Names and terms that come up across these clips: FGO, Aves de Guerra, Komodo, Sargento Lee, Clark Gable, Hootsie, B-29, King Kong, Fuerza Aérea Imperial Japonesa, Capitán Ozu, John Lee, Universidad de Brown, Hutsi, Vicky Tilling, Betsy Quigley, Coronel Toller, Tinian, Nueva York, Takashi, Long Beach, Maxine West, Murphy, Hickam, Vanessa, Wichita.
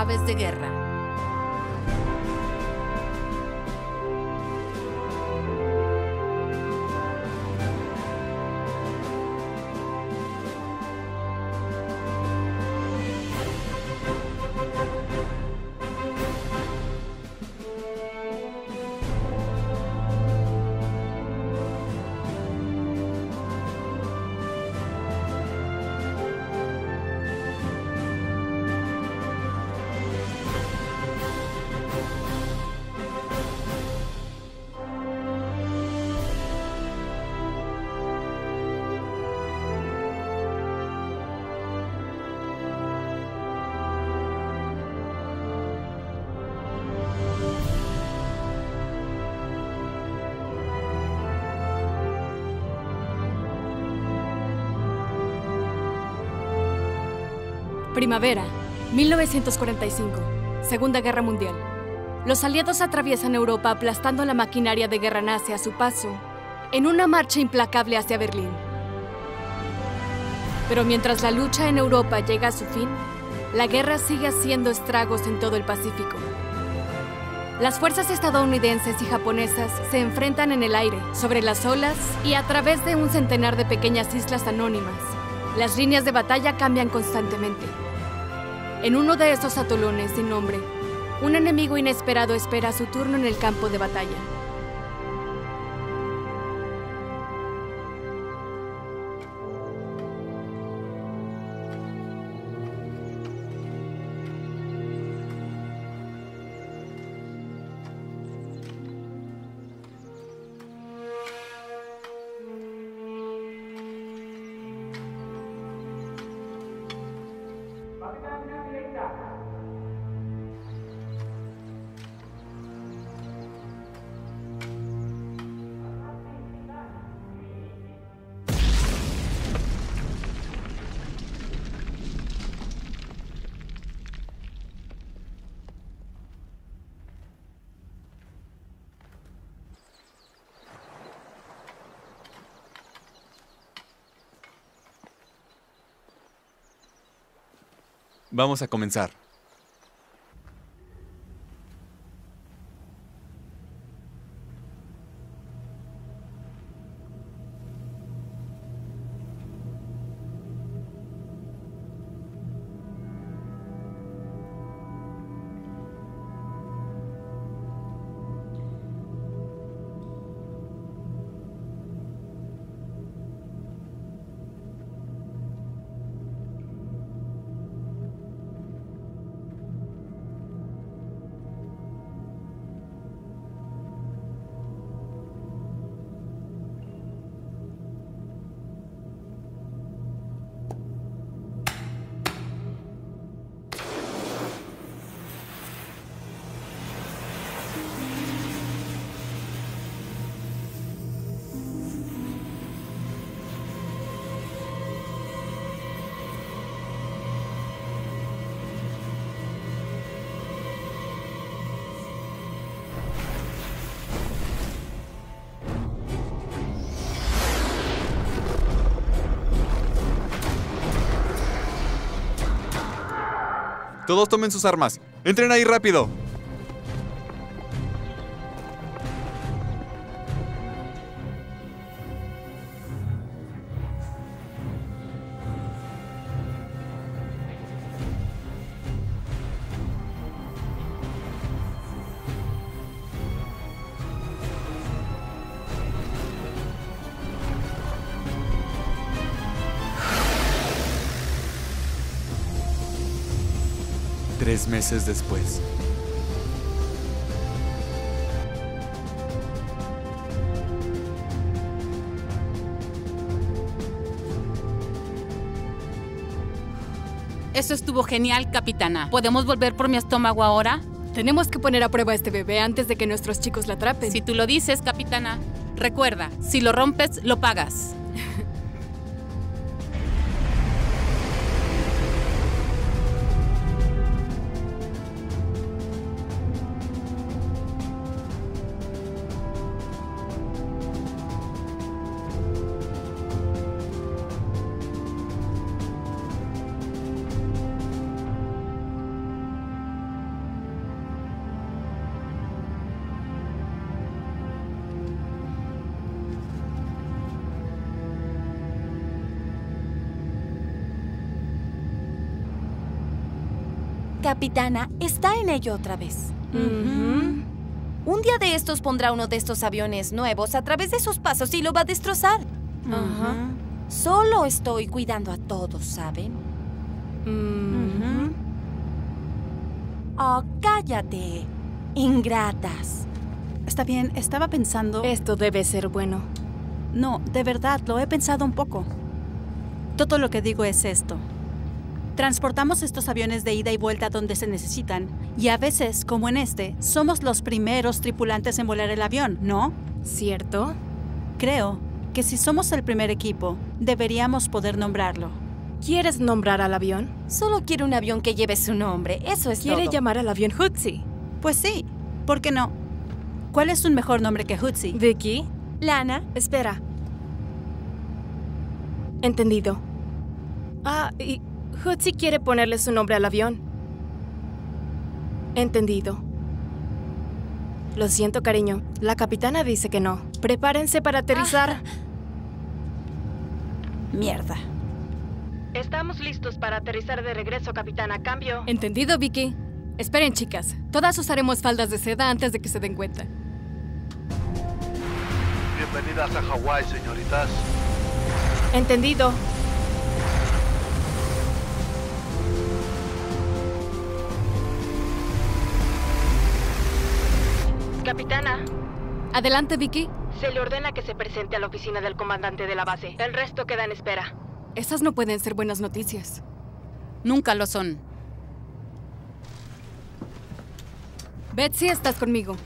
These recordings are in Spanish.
Aves de Guerra. Primavera, 1945, Segunda Guerra Mundial. Los aliados atraviesan Europa aplastando la maquinaria de guerra nazi a su paso, en una marcha implacable hacia Berlín. Pero mientras la lucha en Europa llega a su fin, la guerra sigue haciendo estragos en todo el Pacífico. Las fuerzas estadounidenses y japonesas se enfrentan en el aire, sobre las olas y a través de un centenar de pequeñas islas anónimas. Las líneas de batalla cambian constantemente. En uno de esos atolones sin nombre, un enemigo inesperado espera su turno en el campo de batalla. Vamos a comenzar. Todos tomen sus armas. ¡Entren ahí rápido! Meses después. Eso estuvo genial, capitana. ¿Podemos volver por mi estómago ahora? Tenemos que poner a prueba a este bebé antes de que nuestros chicos la atrapen. Si tú lo dices, capitana. Recuerda, si lo rompes, lo pagas. Capitana está en ello otra vez. Un día de estos pondrá uno de estos aviones nuevos a través de sus pasos y lo va a destrozar. Solo estoy cuidando a todos, ¿saben? Oh, cállate, ingratas. Está bien, estaba pensando... Esto debe ser bueno. No, de verdad, lo he pensado un poco. Todo lo que digo es esto. Transportamos estos aviones de ida y vuelta donde se necesitan. Y a veces, como en este, somos los primeros tripulantes en volar el avión, ¿no? ¿Cierto? Creo que si somos el primer equipo, deberíamos poder nombrarlo. ¿Quieres nombrar al avión? Solo quiero un avión que lleve su nombre, eso es todo. ¿Quiere llamar al avión Hootsie? Pues sí, ¿por qué no? ¿Cuál es un mejor nombre que Hootsie? ¿Vicky? Lana. Espera. Entendido. Ah, y... Hootsie quiere ponerle su nombre al avión. Entendido. Lo siento, cariño. La capitana dice que no. Prepárense para aterrizar. Mierda. Estamos listos para aterrizar de regreso, capitana. Cambio. Entendido, Vicky. Esperen, chicas. Todas usaremos faldas de seda antes de que se den cuenta. Bienvenidas a Hawái, señoritas. Entendido. Capitana. Adelante, Vicky. Se le ordena que se presente a la oficina del comandante de la base. El resto queda en espera. Esas no pueden ser buenas noticias. Nunca lo son. Betsy, estás conmigo.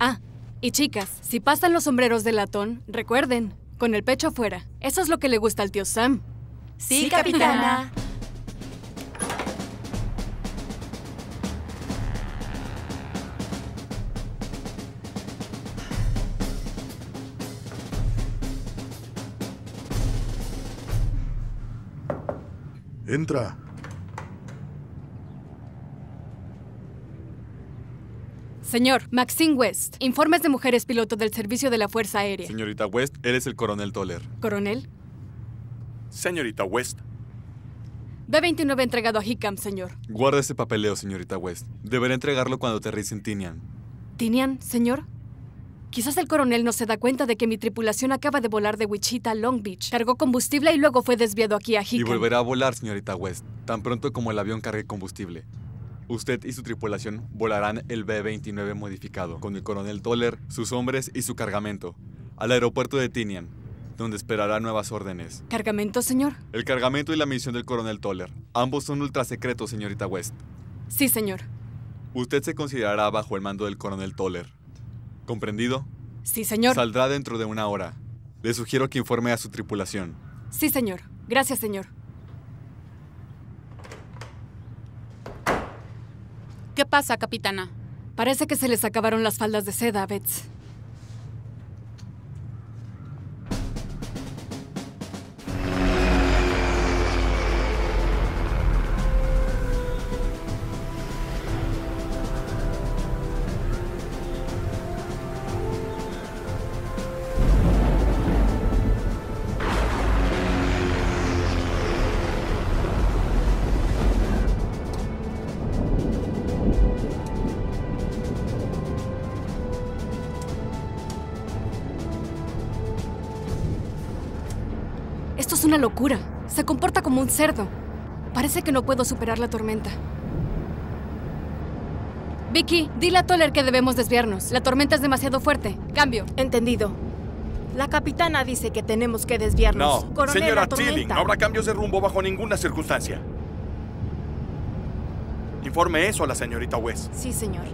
Ah, y chicas, si pasan los sombreros de latón, recuerden, con el pecho afuera. Eso es lo que le gusta al tío Sam. Sí, capitana. Entra. Señor, Maxine West, informes de mujeres piloto del servicio de la Fuerza Aérea. Señorita West, eres el coronel Toller. ¿Coronel? Señorita West. B-29 entregado a Hickam, señor. Guarda ese papeleo, señorita West. Deberá entregarlo cuando aterrice en Tinian. ¿Tinian, señor? Quizás el coronel no se da cuenta de que mi tripulación acaba de volar de Wichita a Long Beach. Cargó combustible y luego fue desviado aquí a Hickam. Y volverá a volar, señorita West, tan pronto como el avión cargue combustible. Usted y su tripulación volarán el B-29 modificado, con el coronel Toller, sus hombres y su cargamento, al aeropuerto de Tinian, donde esperará nuevas órdenes. ¿Cargamento, señor? El cargamento y la misión del coronel Toller. Ambos son ultrasecretos, señorita West. Sí, señor. Usted se considerará bajo el mando del coronel Toller. ¿Comprendido? Sí, señor. Saldrá dentro de una hora. Le sugiero que informe a su tripulación. Sí, señor. Gracias, señor. ¿Qué pasa, capitana? Parece que se les acabaron las faldas de seda, Bets. Una locura. Se comporta como un cerdo. Parece que no puedo superar la tormenta. Vicky, dile a Toller que debemos desviarnos. La tormenta es demasiado fuerte. Cambio. Entendido. La capitana dice que tenemos que desviarnos. No, coronel, señora Tilling, no habrá cambios de rumbo bajo ninguna circunstancia. Informe eso a la señorita West. Sí, señor.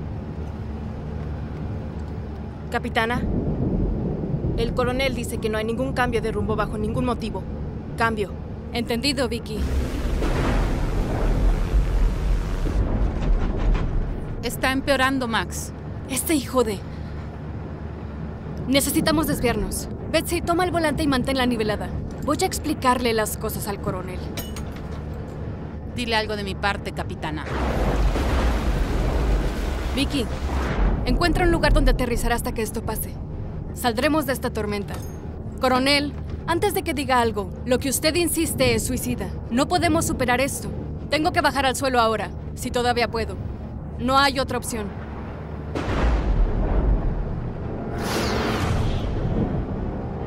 Capitana, el coronel dice que no hay ningún cambio de rumbo bajo ningún motivo. Cambio. Entendido, Vicky. Está empeorando, Max. Este hijo de... Necesitamos desviarnos. Betsy, toma el volante y manténla nivelada. Voy a explicarle las cosas al coronel. Dile algo de mi parte, capitana. Vicky, encuentra un lugar donde aterrizar hasta que esto pase. Saldremos de esta tormenta. Coronel... Antes de que diga algo, lo que usted insiste es suicida. No podemos superar esto. Tengo que bajar al suelo ahora. si todavía puedo. No hay otra opción.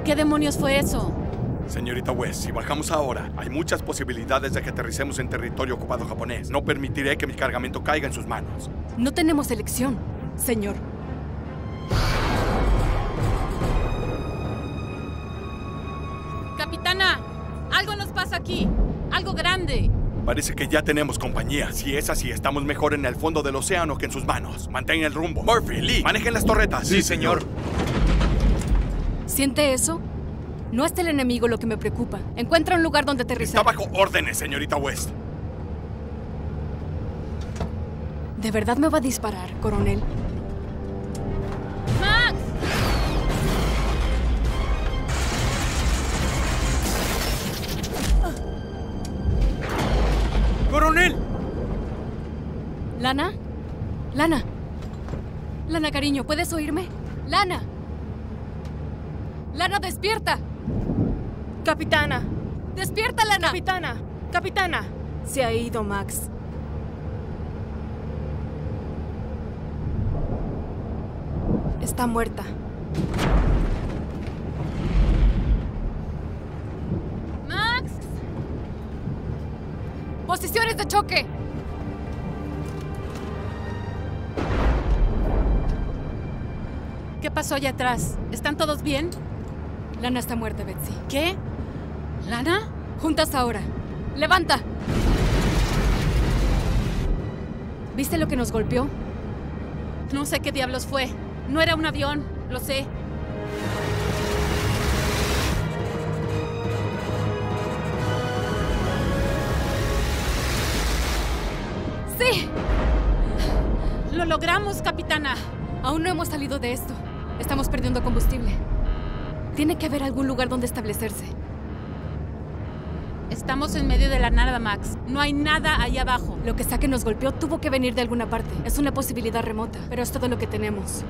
¿Qué demonios fue eso? Señorita West, si bajamos ahora, hay muchas posibilidades de que aterricemos en territorio ocupado japonés. No permitiré que mi cargamento caiga en sus manos. No tenemos elección, señor. Capitana, algo nos pasa aquí. Algo grande. Parece que ya tenemos compañía. Si es así, estamos mejor en el fondo del océano que en sus manos. Mantén el rumbo. Murphy, Lee, manejen las torretas. Sí, señor. ¿Siente eso? No es el enemigo lo que me preocupa. Encuentra un lugar donde aterrizar. Está bajo órdenes, señorita West. ¿De verdad me va a disparar, coronel? ¡Max! ¡Coronel! ¿Lana? Lana. Lana, cariño, ¿puedes oírme? ¡Lana! ¡Lana, despierta! Capitana. ¡Despierta, Lana! Capitana. Capitana. Se ha ido, Max. Está muerta. ¡Max! ¡Posiciones de choque! ¿Qué pasó allá atrás? ¿Están todos bien? Lana está muerta, Betsy. ¿Qué? ¿Lana? Juntas ahora. ¡Levanta! ¿Viste lo que nos golpeó? No sé qué diablos fue. No era un avión, lo sé. ¡Sí! Lo logramos, capitana. Aún no hemos salido de esto. Estamos perdiendo combustible. Tiene que haber algún lugar donde establecerse. Estamos en medio de la nada, Max. No hay nada allá abajo. Lo que sea que nos golpeó tuvo que venir de alguna parte. Es una posibilidad remota, pero es todo lo que tenemos.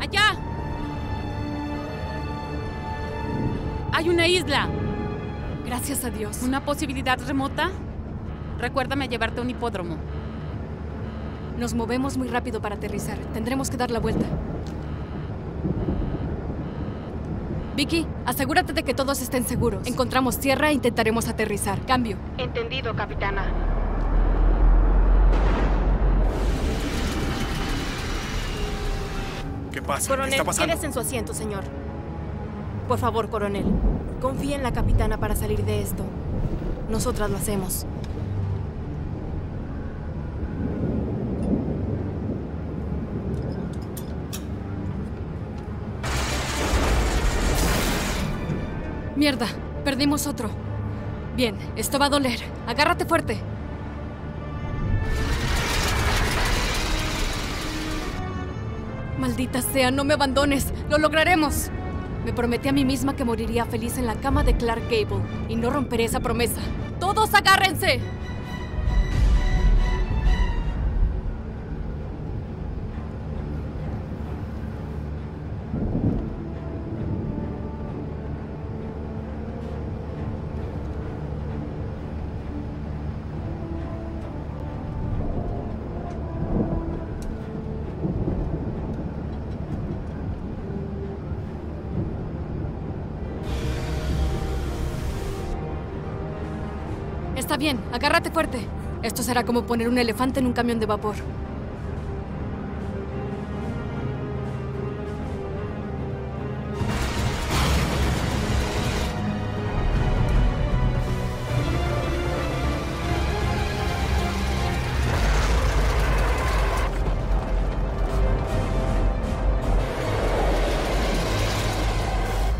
¡Allá! ¡Hay una isla! Gracias a Dios. ¿Una posibilidad remota? Recuérdame llevarte a un hipódromo. Nos movemos muy rápido para aterrizar. Tendremos que dar la vuelta. Vicky, asegúrate de que todos estén seguros. Encontramos tierra e intentaremos aterrizar. Cambio. Entendido, capitana. ¿Qué pasa? Coronel, ¿qué está pasando? Quédese en su asiento, señor. Por favor, coronel, confíe en la capitana para salir de esto. Nosotras lo hacemos. Mierda, perdimos otro. Bien, esto va a doler. Agárrate fuerte. Maldita sea, no me abandones. Lo lograremos. Me prometí a mí misma que moriría feliz en la cama de Clark Gable y no romperé esa promesa. ¡Todos agárrense! Está bien, agárrate fuerte. Esto será como poner un elefante en un camión de vapor.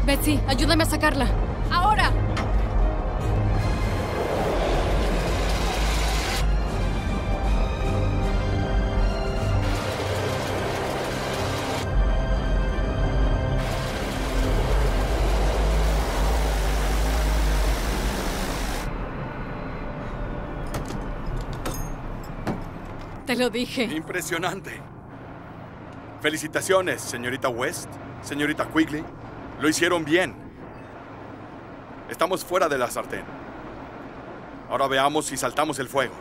Betsy, ayúdame a sacarla. ¡Ahora! Te lo dije. Impresionante. Felicitaciones, señorita West, señorita Quigley. Lo hicieron bien. Estamos fuera de la sartén. Ahora veamos si saltamos el fuego.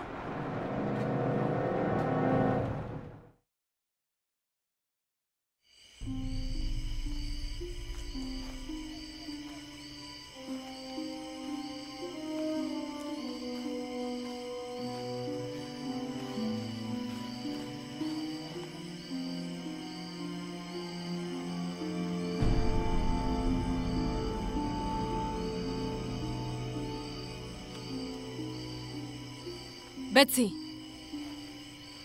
Betsy,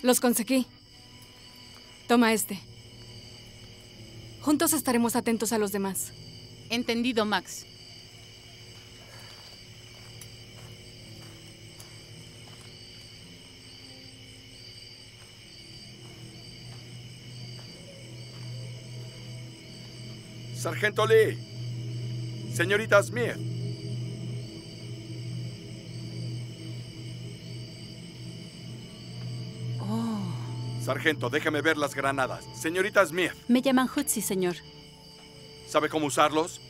los conseguí. Toma este. Juntos estaremos atentos a los demás. Entendido, Max. Sargento Lee, señorita Smith. Sargento, déjeme ver las granadas. Señorita Smith. Me llaman Hutsi, señor. ¿Sabe cómo usarlos?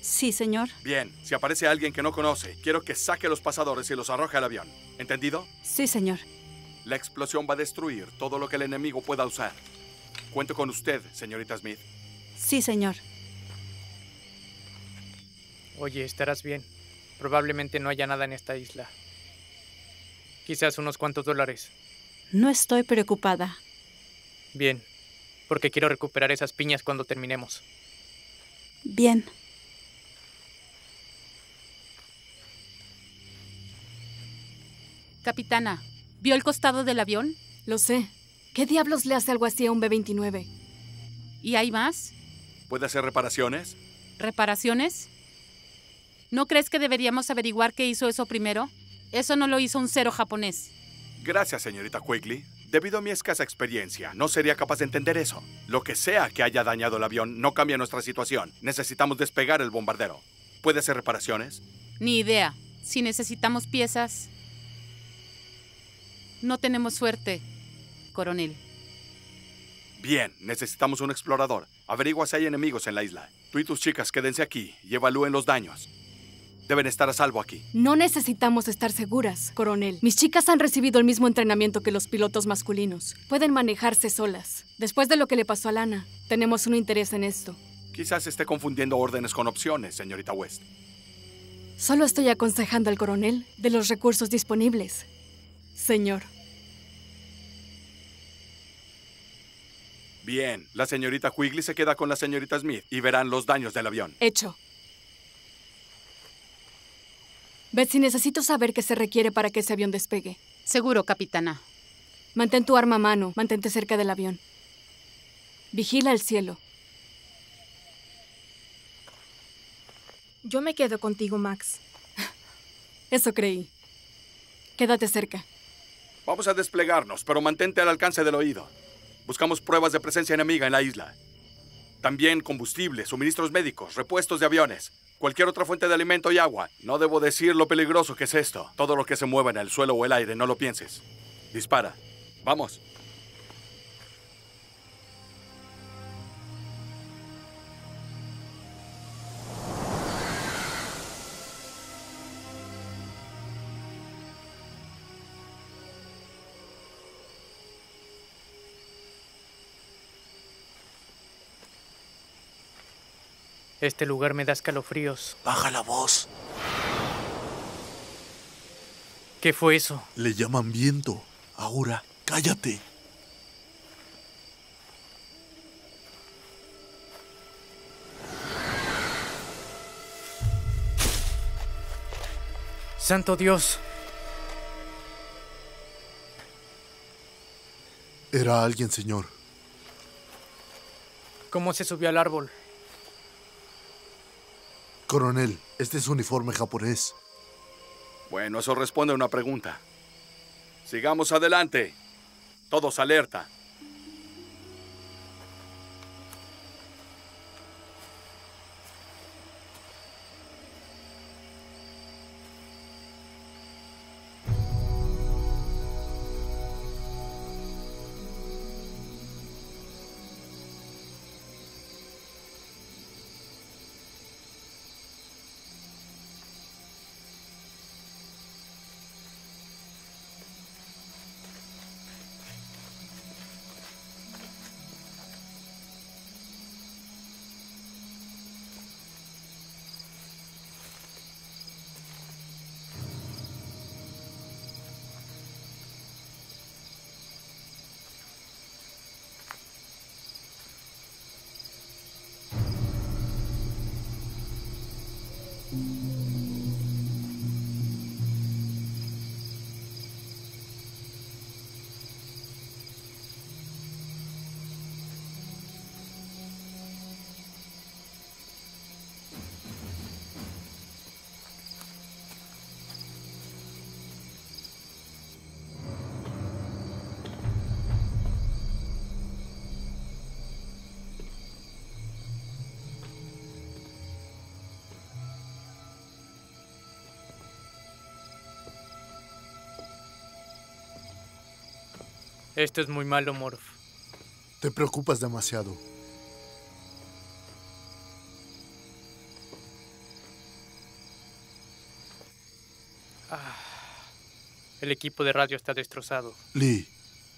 Sí, señor. Bien. Si aparece alguien que no conoce, quiero que saque los pasadores y los arroje al avión. ¿Entendido? Sí, señor. La explosión va a destruir todo lo que el enemigo pueda usar. Cuento con usted, señorita Smith. Sí, señor. Oye, estarás bien. Probablemente no haya nada en esta isla. Quizás unos cuantos dólares. No estoy preocupada. Bien, porque quiero recuperar esas piñas cuando terminemos. Bien. Capitana, ¿vio el costado del avión? Lo sé. ¿Qué diablos le hace algo así a un B-29? ¿Y hay más? ¿Puede hacer reparaciones? ¿Reparaciones? ¿No crees que deberíamos averiguar qué hizo eso primero? Eso no lo hizo un cero japonés. Gracias, señorita Quigley. Debido a mi escasa experiencia, no sería capaz de entender eso. Lo que sea que haya dañado el avión no cambia nuestra situación. Necesitamos despegar el bombardero. ¿Puede hacer reparaciones? Ni idea. Si necesitamos piezas... No tenemos suerte, coronel. Bien, necesitamos un explorador. Averigua si hay enemigos en la isla. Tú y tus chicas quédense aquí y evalúen los daños. Deben estar a salvo aquí. No necesitamos estar seguras, coronel. Mis chicas han recibido el mismo entrenamiento que los pilotos masculinos. Pueden manejarse solas. Después de lo que le pasó a Lana, tenemos un interés en esto. Quizás esté confundiendo órdenes con opciones, señorita West. Solo estoy aconsejando al coronel de los recursos disponibles, señor. Bien, la señorita Quigley se queda con la señorita Smith y verán los daños del avión. Hecho. Betsy, necesito saber qué se requiere para que ese avión despegue. Seguro, capitana. Mantén tu arma a mano. Mantente cerca del avión. Vigila el cielo. Yo me quedo contigo, Max. Eso creí. Quédate cerca. Vamos a desplegarnos, pero mantente al alcance del oído. Buscamos pruebas de presencia enemiga en la isla. También combustible, suministros médicos, repuestos de aviones. Cualquier otra fuente de alimento y agua. No debo decir lo peligroso que es esto. Todo lo que se mueva en el suelo o el aire, no lo pienses. Dispara. Vamos. Este lugar me da escalofríos. Baja la voz. ¿Qué fue eso? Le llaman viento. Ahora, cállate. ¡Santo Dios! Era alguien, señor. ¿Cómo se subió al árbol? Coronel, este es uniforme japonés. Bueno, eso responde a una pregunta. Sigamos adelante. Todos alerta. Esto es muy malo, Morph. Te preocupas demasiado. El equipo de radio está destrozado. Lee,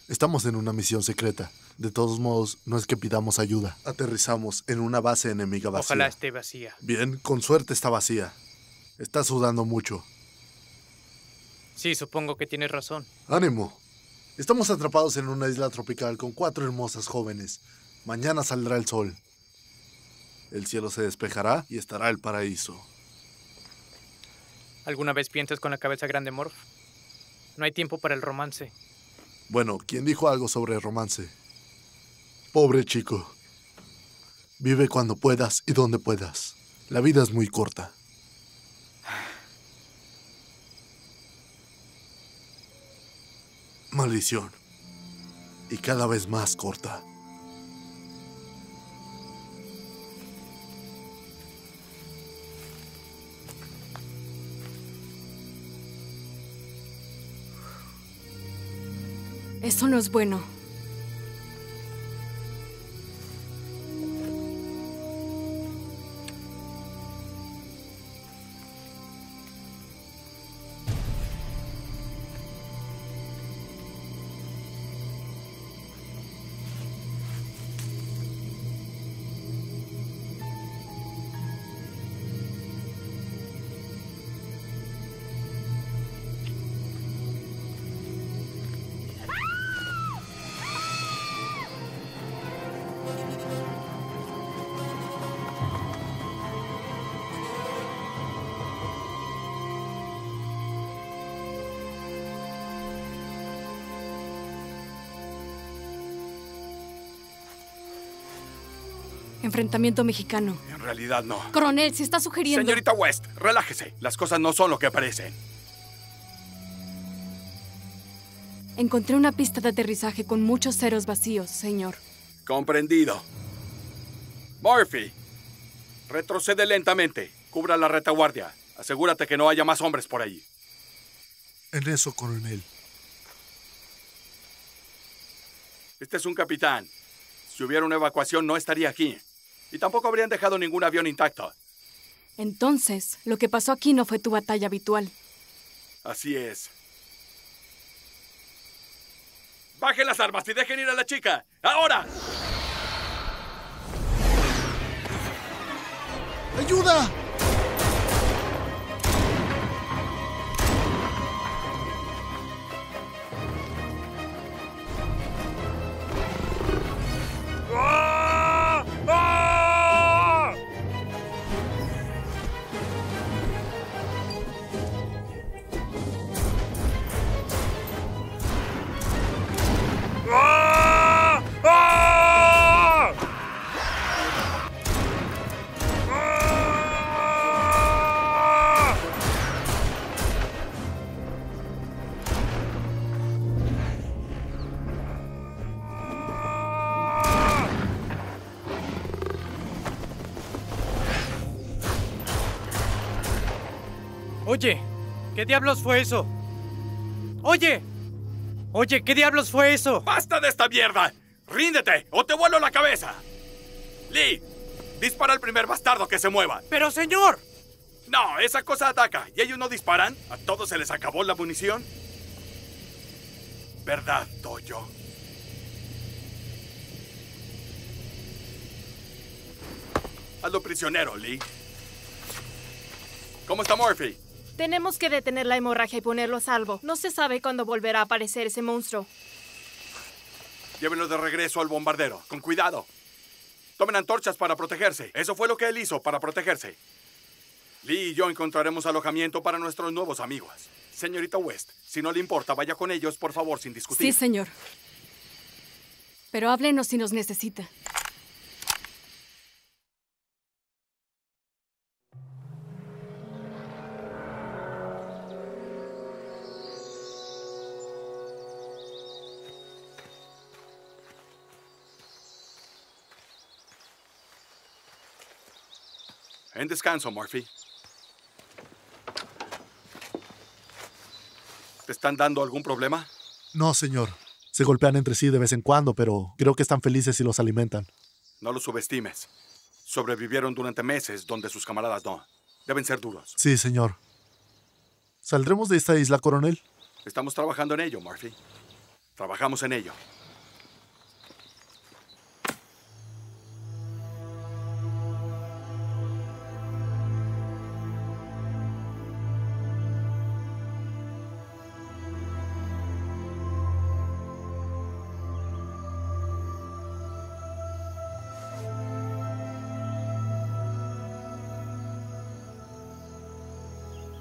estamos en una misión secreta. De todos modos, no es que pidamos ayuda. Aterrizamos en una base enemiga vacía. Ojalá esté vacía. Bien, con suerte está vacía. Está sudando mucho. Sí, supongo que tienes razón. ¡Ánimo! Estamos atrapados en una isla tropical con 4 hermosas jóvenes. Mañana saldrá el sol. El cielo se despejará y estará el paraíso. ¿Alguna vez piensas con la cabeza grande, Morph? No hay tiempo para el romance. Bueno, ¿quién dijo algo sobre romance? Pobre chico. Vive cuando puedas y donde puedas. La vida es muy corta. Maldición. Y cada vez más corta. Eso no es bueno. Enfrentamiento mexicano. En realidad no. Coronel, se está sugiriendo... Señorita West, relájese. Las cosas no son lo que parecen. Encontré una pista de aterrizaje con muchos ceros vacíos, señor. Comprendido. Murphy, retrocede lentamente. Cubra la retaguardia. Asegúrate que no haya más hombres por ahí. En eso, coronel. Este es un capitán. Si hubiera una evacuación, no estaría aquí. Y tampoco habrían dejado ningún avión intacto. Entonces, lo que pasó aquí no fue tu batalla habitual. Así es. ¡Bajen las armas y dejen ir a la chica! ¡Ahora! ¡Ayuda! Oye, ¿qué diablos fue eso? Oye, ¿qué diablos fue eso? ¡Basta de esta mierda! ¡Ríndete o te vuelo la cabeza! Lee, dispara al primer bastardo que se mueva. ¡Pero, señor! No, esa cosa ataca. ¿Y ellos no disparan? ¿A todos se les acabó la munición? ¿Verdad, Toyo? Hazlo prisionero, Lee. ¿Cómo está Murphy? Tenemos que detener la hemorragia y ponerlo a salvo. No se sabe cuándo volverá a aparecer ese monstruo. Llévenlo de regreso al bombardero. Con cuidado. Tomen antorchas para protegerse. Eso fue lo que él hizo para protegerse. Lee y yo encontraremos alojamiento para nuestros nuevos amigos. Señorita West, si no le importa, vaya con ellos, por favor, sin discutir. Sí, señor. Pero háblenos si nos necesita. En descanso, Murphy. ¿Te están dando algún problema? No, señor. Se golpean entre sí de vez en cuando, pero creo que están felices si los alimentan. No los subestimes. Sobrevivieron durante meses donde sus camaradas no. Deben ser duros. Sí, señor. ¿Saldremos de esta isla, coronel? Estamos trabajando en ello, Murphy. Trabajamos en ello.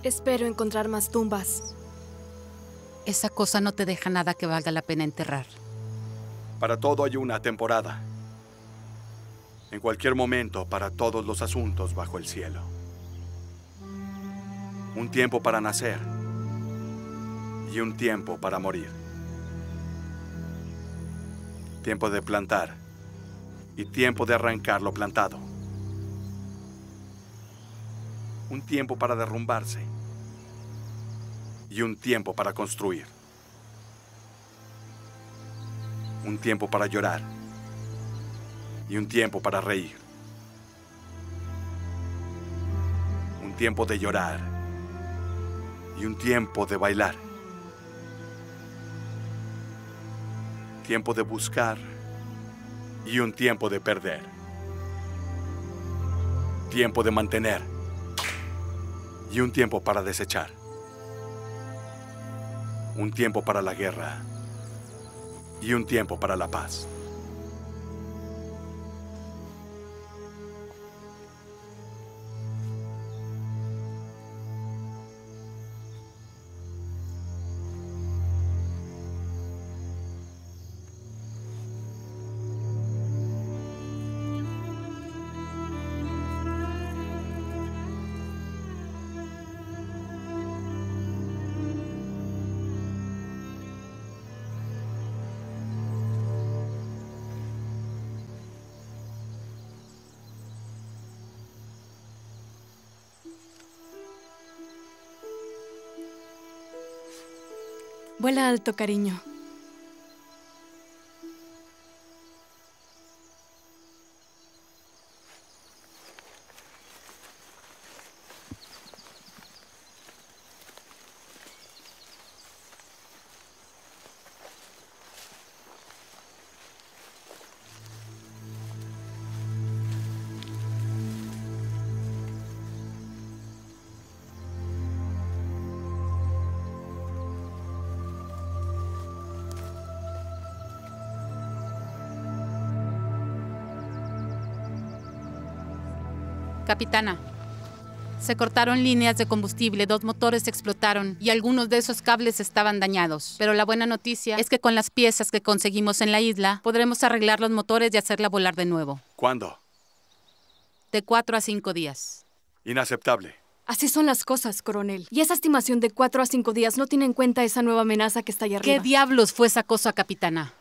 Espero encontrar más tumbas. Esa cosa no te deja nada que valga la pena enterrar. Para todo hay una temporada. En cualquier momento, para todos los asuntos bajo el cielo. Un tiempo para nacer y un tiempo para morir. Tiempo de plantar y tiempo de arrancar lo plantado. Un tiempo para derrumbarse y un tiempo para construir. Un tiempo para llorar y un tiempo para reír. Un tiempo de llorar y un tiempo de bailar. Tiempo de buscar y un tiempo de perder. Tiempo de mantener y un tiempo para desechar. Un tiempo para la guerra y un tiempo para la paz. Vuela alto, cariño. Capitana, se cortaron líneas de combustible, 2 motores se explotaron y algunos de esos cables estaban dañados. Pero la buena noticia es que con las piezas que conseguimos en la isla, podremos arreglar los motores y hacerla volar de nuevo. ¿Cuándo? De 4 a 5 días. Inaceptable. Así son las cosas, coronel. Y esa estimación de 4 a 5 días no tiene en cuenta esa nueva amenaza que está allá arriba. ¿Qué diablos fue esa cosa, capitana?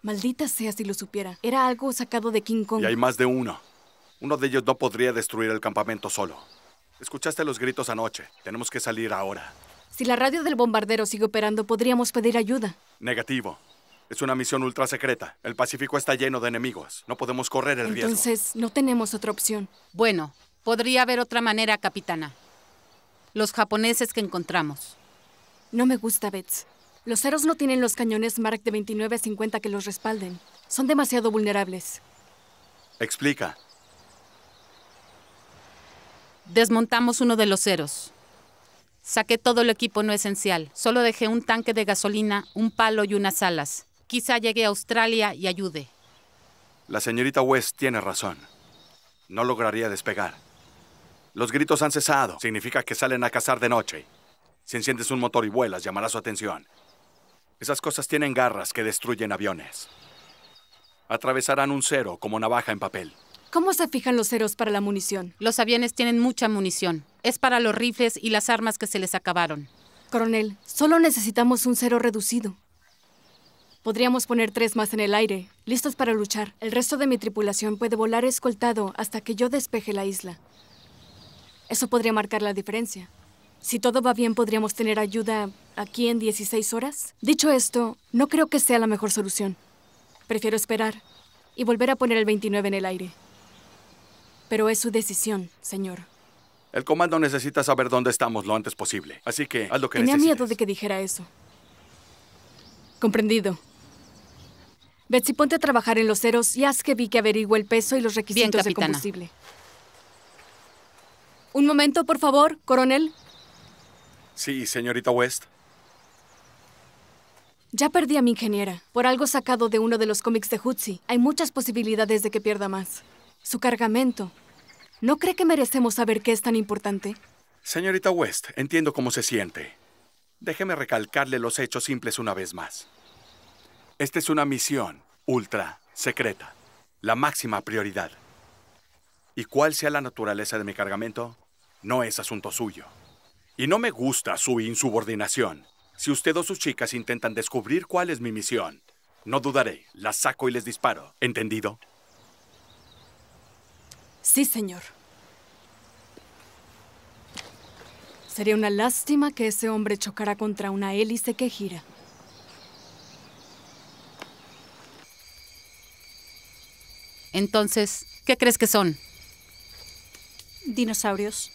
Maldita sea si lo supiera. Era algo sacado de King Kong. Y hay más de uno. Uno de ellos no podría destruir el campamento solo. Escuchaste los gritos anoche. Tenemos que salir ahora. Si la radio del bombardero sigue operando, podríamos pedir ayuda. Negativo. Es una misión ultra secreta. El Pacífico está lleno de enemigos. No podemos correr el riesgo. Entonces, no tenemos otra opción. Bueno, podría haber otra manera, capitana. Los japoneses que encontramos. No me gusta, Bets. Los ceros no tienen los cañones Mark de 29 a 50 que los respalden. Son demasiado vulnerables. Explica. Desmontamos uno de los ceros. Saqué todo el equipo no esencial. Solo dejé un tanque de gasolina, un palo y unas alas. Quizá llegue a Australia y ayude. La señorita West tiene razón. No lograría despegar. Los gritos han cesado. Significa que salen a cazar de noche. Si enciendes un motor y vuelas, llamará su atención. Esas cosas tienen garras que destruyen aviones. Atravesarán un cero como navaja en papel. ¿Cómo se fijan los ceros para la munición? Los aviones tienen mucha munición. Es para los rifles y las armas que se les acabaron. Coronel, solo necesitamos un cero reducido. Podríamos poner 3 más en el aire, listos para luchar. El resto de mi tripulación puede volar escoltado hasta que yo despeje la isla. Eso podría marcar la diferencia. Si todo va bien, podríamos tener ayuda aquí en 16 horas. Dicho esto, no creo que sea la mejor solución. Prefiero esperar y volver a poner el 29 en el aire. Pero es su decisión, señor. El comando necesita saber dónde estamos lo antes posible. Así que haz lo que necesites. Tenía miedo de que dijera eso. Comprendido. Betsy, ponte a trabajar en los ceros y haz que Vicky averigüe el peso y los requisitos de combustible. Bien, capitana. Un momento, por favor, coronel. Sí, señorita West. Ya perdí a mi ingeniera. Por algo sacado de uno de los cómics de Hootsie. Hay muchas posibilidades de que pierda más. Su cargamento. ¿No cree que merecemos saber qué es tan importante? Señorita West, entiendo cómo se siente. Déjeme recalcarle los hechos simples una vez más. Esta es una misión ultra secreta. La máxima prioridad. Y cuál sea la naturaleza de mi cargamento, no es asunto suyo. Y no me gusta su insubordinación. Si usted o sus chicas intentan descubrir cuál es mi misión, no dudaré, las saco y les disparo. ¿Entendido? Sí, señor. Sería una lástima que ese hombre chocara contra una hélice que gira. Entonces, ¿qué crees que son? Dinosaurios.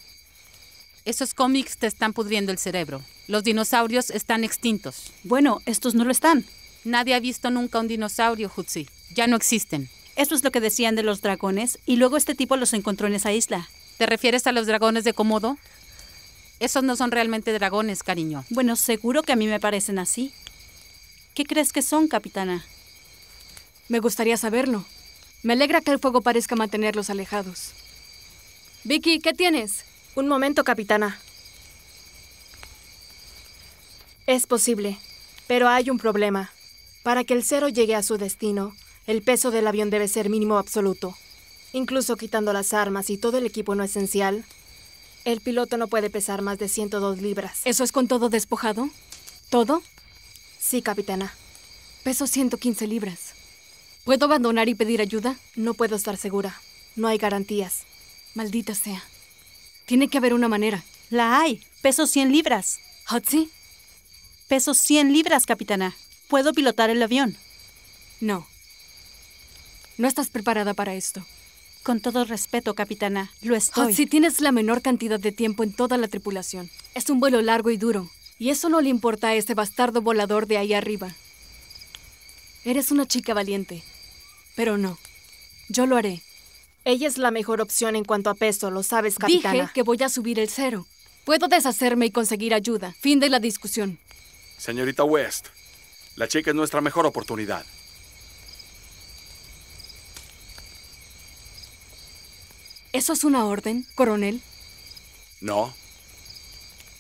Esos cómics te están pudriendo el cerebro. Los dinosaurios están extintos. Bueno, estos no lo están. Nadie ha visto nunca un dinosaurio, Hootsie. Ya no existen. Eso es lo que decían de los dragones, y luego este tipo los encontró en esa isla. ¿Te refieres a los dragones de Komodo? Esos no son realmente dragones, cariño. Bueno, seguro que a mí me parecen así. ¿Qué crees que son, capitana? Me gustaría saberlo. Me alegra que el fuego parezca mantenerlos alejados. Vicky, ¿qué tienes? Un momento, capitana. Es posible, pero hay un problema. Para que el cero llegue a su destino, el peso del avión debe ser mínimo absoluto. Incluso quitando las armas y todo el equipo no esencial, el piloto no puede pesar más de 102 libras. ¿Eso es con todo despojado? ¿Todo? Sí, capitana. Peso 115 libras. ¿Puedo abandonar y pedir ayuda? No puedo estar segura. No hay garantías. Maldita sea. Tiene que haber una manera. La hay. Peso 100 libras. ¿Hootsie? Peso 100 libras, capitana. ¿Puedo pilotar el avión? No. No estás preparada para esto. Con todo respeto, capitana, lo estoy. Hootsie, tienes la menor cantidad de tiempo en toda la tripulación. Es un vuelo largo y duro. Y eso no le importa a ese bastardo volador de ahí arriba. Eres una chica valiente. Pero no. Yo lo haré. Ella es la mejor opción en cuanto a peso, lo sabes, capitana. Dije que voy a subir el cero. Puedo deshacerme y conseguir ayuda. Fin de la discusión. Señorita West, la chica es nuestra mejor oportunidad. ¿Eso es una orden, coronel? No.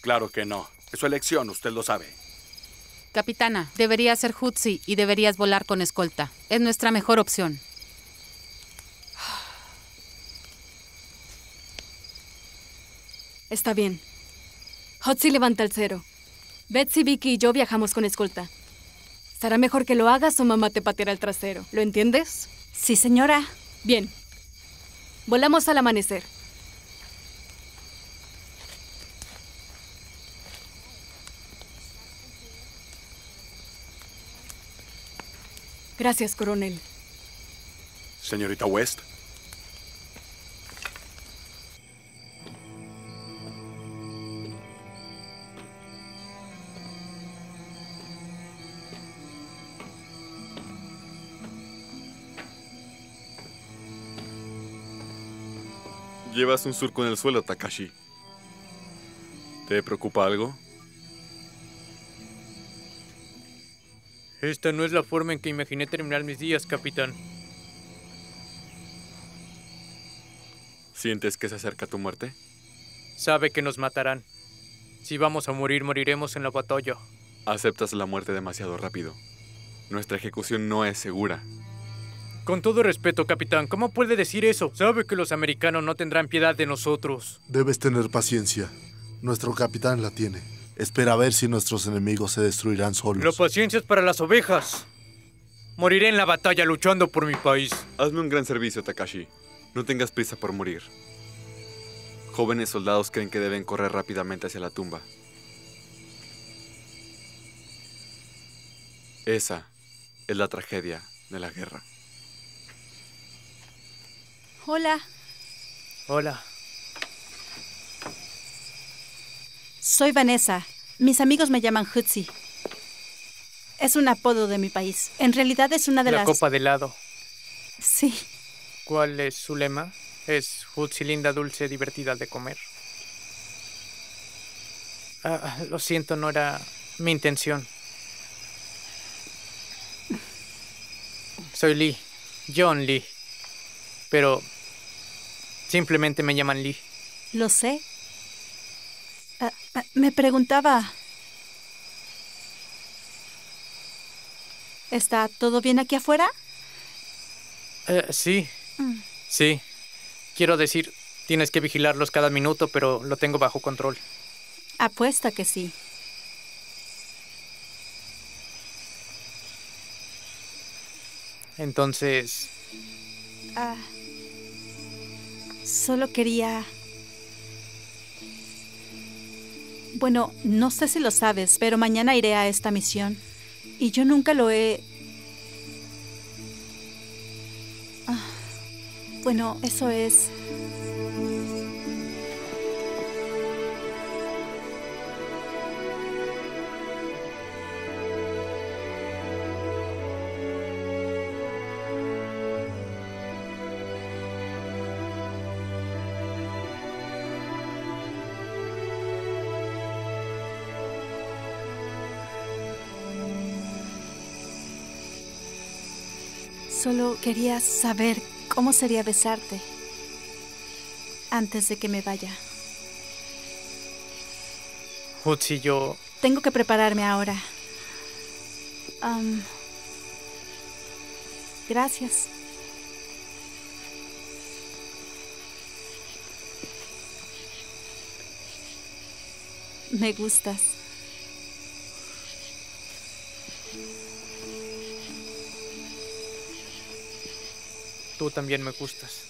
Claro que no. Es su elección, usted lo sabe. Capitana, deberías ser Hootsie y deberías volar con escolta. Es nuestra mejor opción. Está bien. Hootsie levanta el cero. Betsy, Vicky y yo viajamos con escolta. Será mejor que lo hagas o mamá te pateará el trasero. ¿Lo entiendes? Sí, señora. Bien. Volamos al amanecer. Gracias, coronel. Señorita West. Llevas un surco en el suelo, Takashi. ¿Te preocupa algo? Esta no es la forma en que imaginé terminar mis días, capitán. ¿Sientes que se acerca tu muerte? Sabe que nos matarán. Si vamos a morir, moriremos en la batalla. Aceptas la muerte demasiado rápido. Nuestra ejecución no es segura. Con todo respeto, capitán, ¿cómo puede decir eso? Sabe que los americanos no tendrán piedad de nosotros. Debes tener paciencia. Nuestro capitán la tiene. Espera a ver si nuestros enemigos se destruirán solos. La paciencia es para las ovejas. Moriré en la batalla luchando por mi país. Hazme un gran servicio, Takashi. No tengas prisa por morir. Jóvenes soldados creen que deben correr rápidamente hacia la tumba. Esa es la tragedia de la guerra. Hola. Hola. Soy Vanessa. Mis amigos me llaman Hutsi. Es un apodo de mi país. En realidad es una de las... La copa de helado. Sí. ¿Cuál es su lema? Es Hutsi linda, dulce, divertida de comer. Ah, lo siento, no era mi intención. Soy Lee, John Lee, pero simplemente me llaman Lee. Lo sé. Me preguntaba... ¿Está todo bien aquí afuera? Sí. Sí. Quiero decir, tienes que vigilarlos cada minuto, pero lo tengo bajo control. Apuesto que sí. Entonces... solo quería... Bueno, no sé si lo sabes, pero mañana iré a esta misión. Y yo nunca lo he... Bueno, eso es... Solo quería saber cómo sería besarte antes de que me vaya. Hutsi, yo... Tengo que prepararme ahora. Gracias. Me gustas. Tú también me gustas.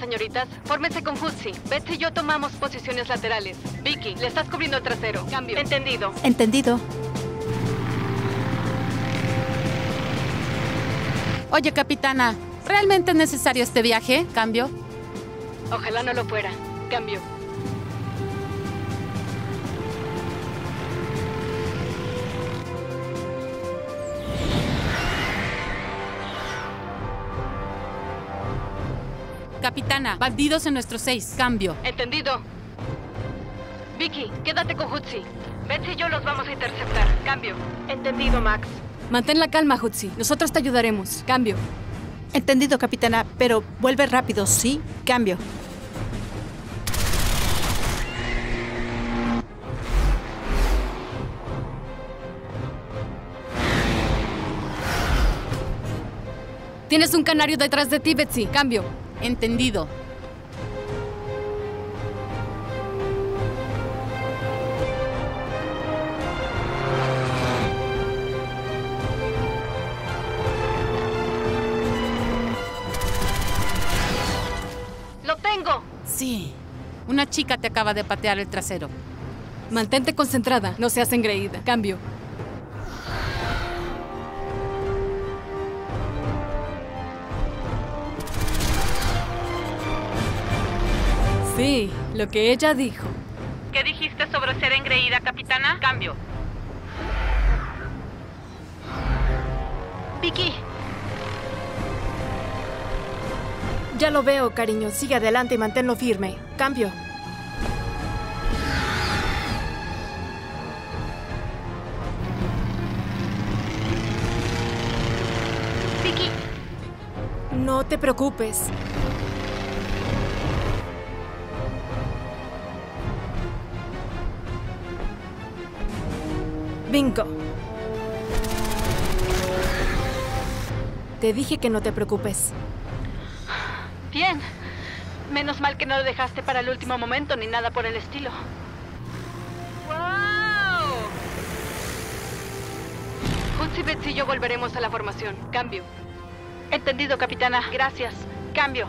Señoritas, fórmense con Hutsi. Betsy y yo tomamos posiciones laterales. Vicky, le estás cubriendo el trasero. Cambio. Entendido. Entendido. Oye, capitana, ¿realmente es necesario este viaje? Cambio. Ojalá no lo fuera. Cambio. Capitana, bandidos en nuestro 6. Cambio. Entendido. Vicky, quédate con Hutsi. Betsy y yo los vamos a interceptar. Cambio. Entendido, Max. Mantén la calma, Hutsi. Nosotros te ayudaremos. Cambio. Entendido, capitana, pero vuelve rápido, ¿sí? Cambio. Tienes un canario detrás de ti, Betsy. Cambio. Entendido. ¡Lo tengo! Sí. Una chica te acaba de patear el trasero. Mantente concentrada. No seas engreída. Cambio. Sí, lo que ella dijo. ¿Qué dijiste sobre ser engreída, capitana? Cambio. Vicky. Ya lo veo, cariño. Sigue adelante y manténlo firme. Cambio. No te preocupes. Bingo. Te dije que no te preocupes. Bien. Menos mal que no lo dejaste para el último momento ni nada por el estilo. Hutz y Betsy y yo volveremos a la formación. Cambio. Entendido, capitana. Gracias. Cambio.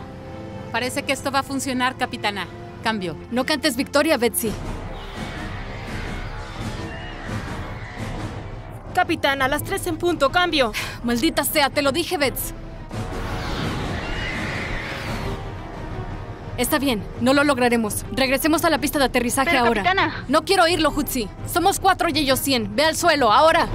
Parece que esto va a funcionar, capitana. Cambio. No cantes victoria, Betsy. Capitana, a las 3:00 en punto. Cambio. Maldita sea, te lo dije, Betsy. Está bien, no lo lograremos. Regresemos a la pista de aterrizaje. Pero, ahora. Capitana. No quiero oírlo, Hutsi. Somos 4 y ellos 100. Ve al suelo, ahora.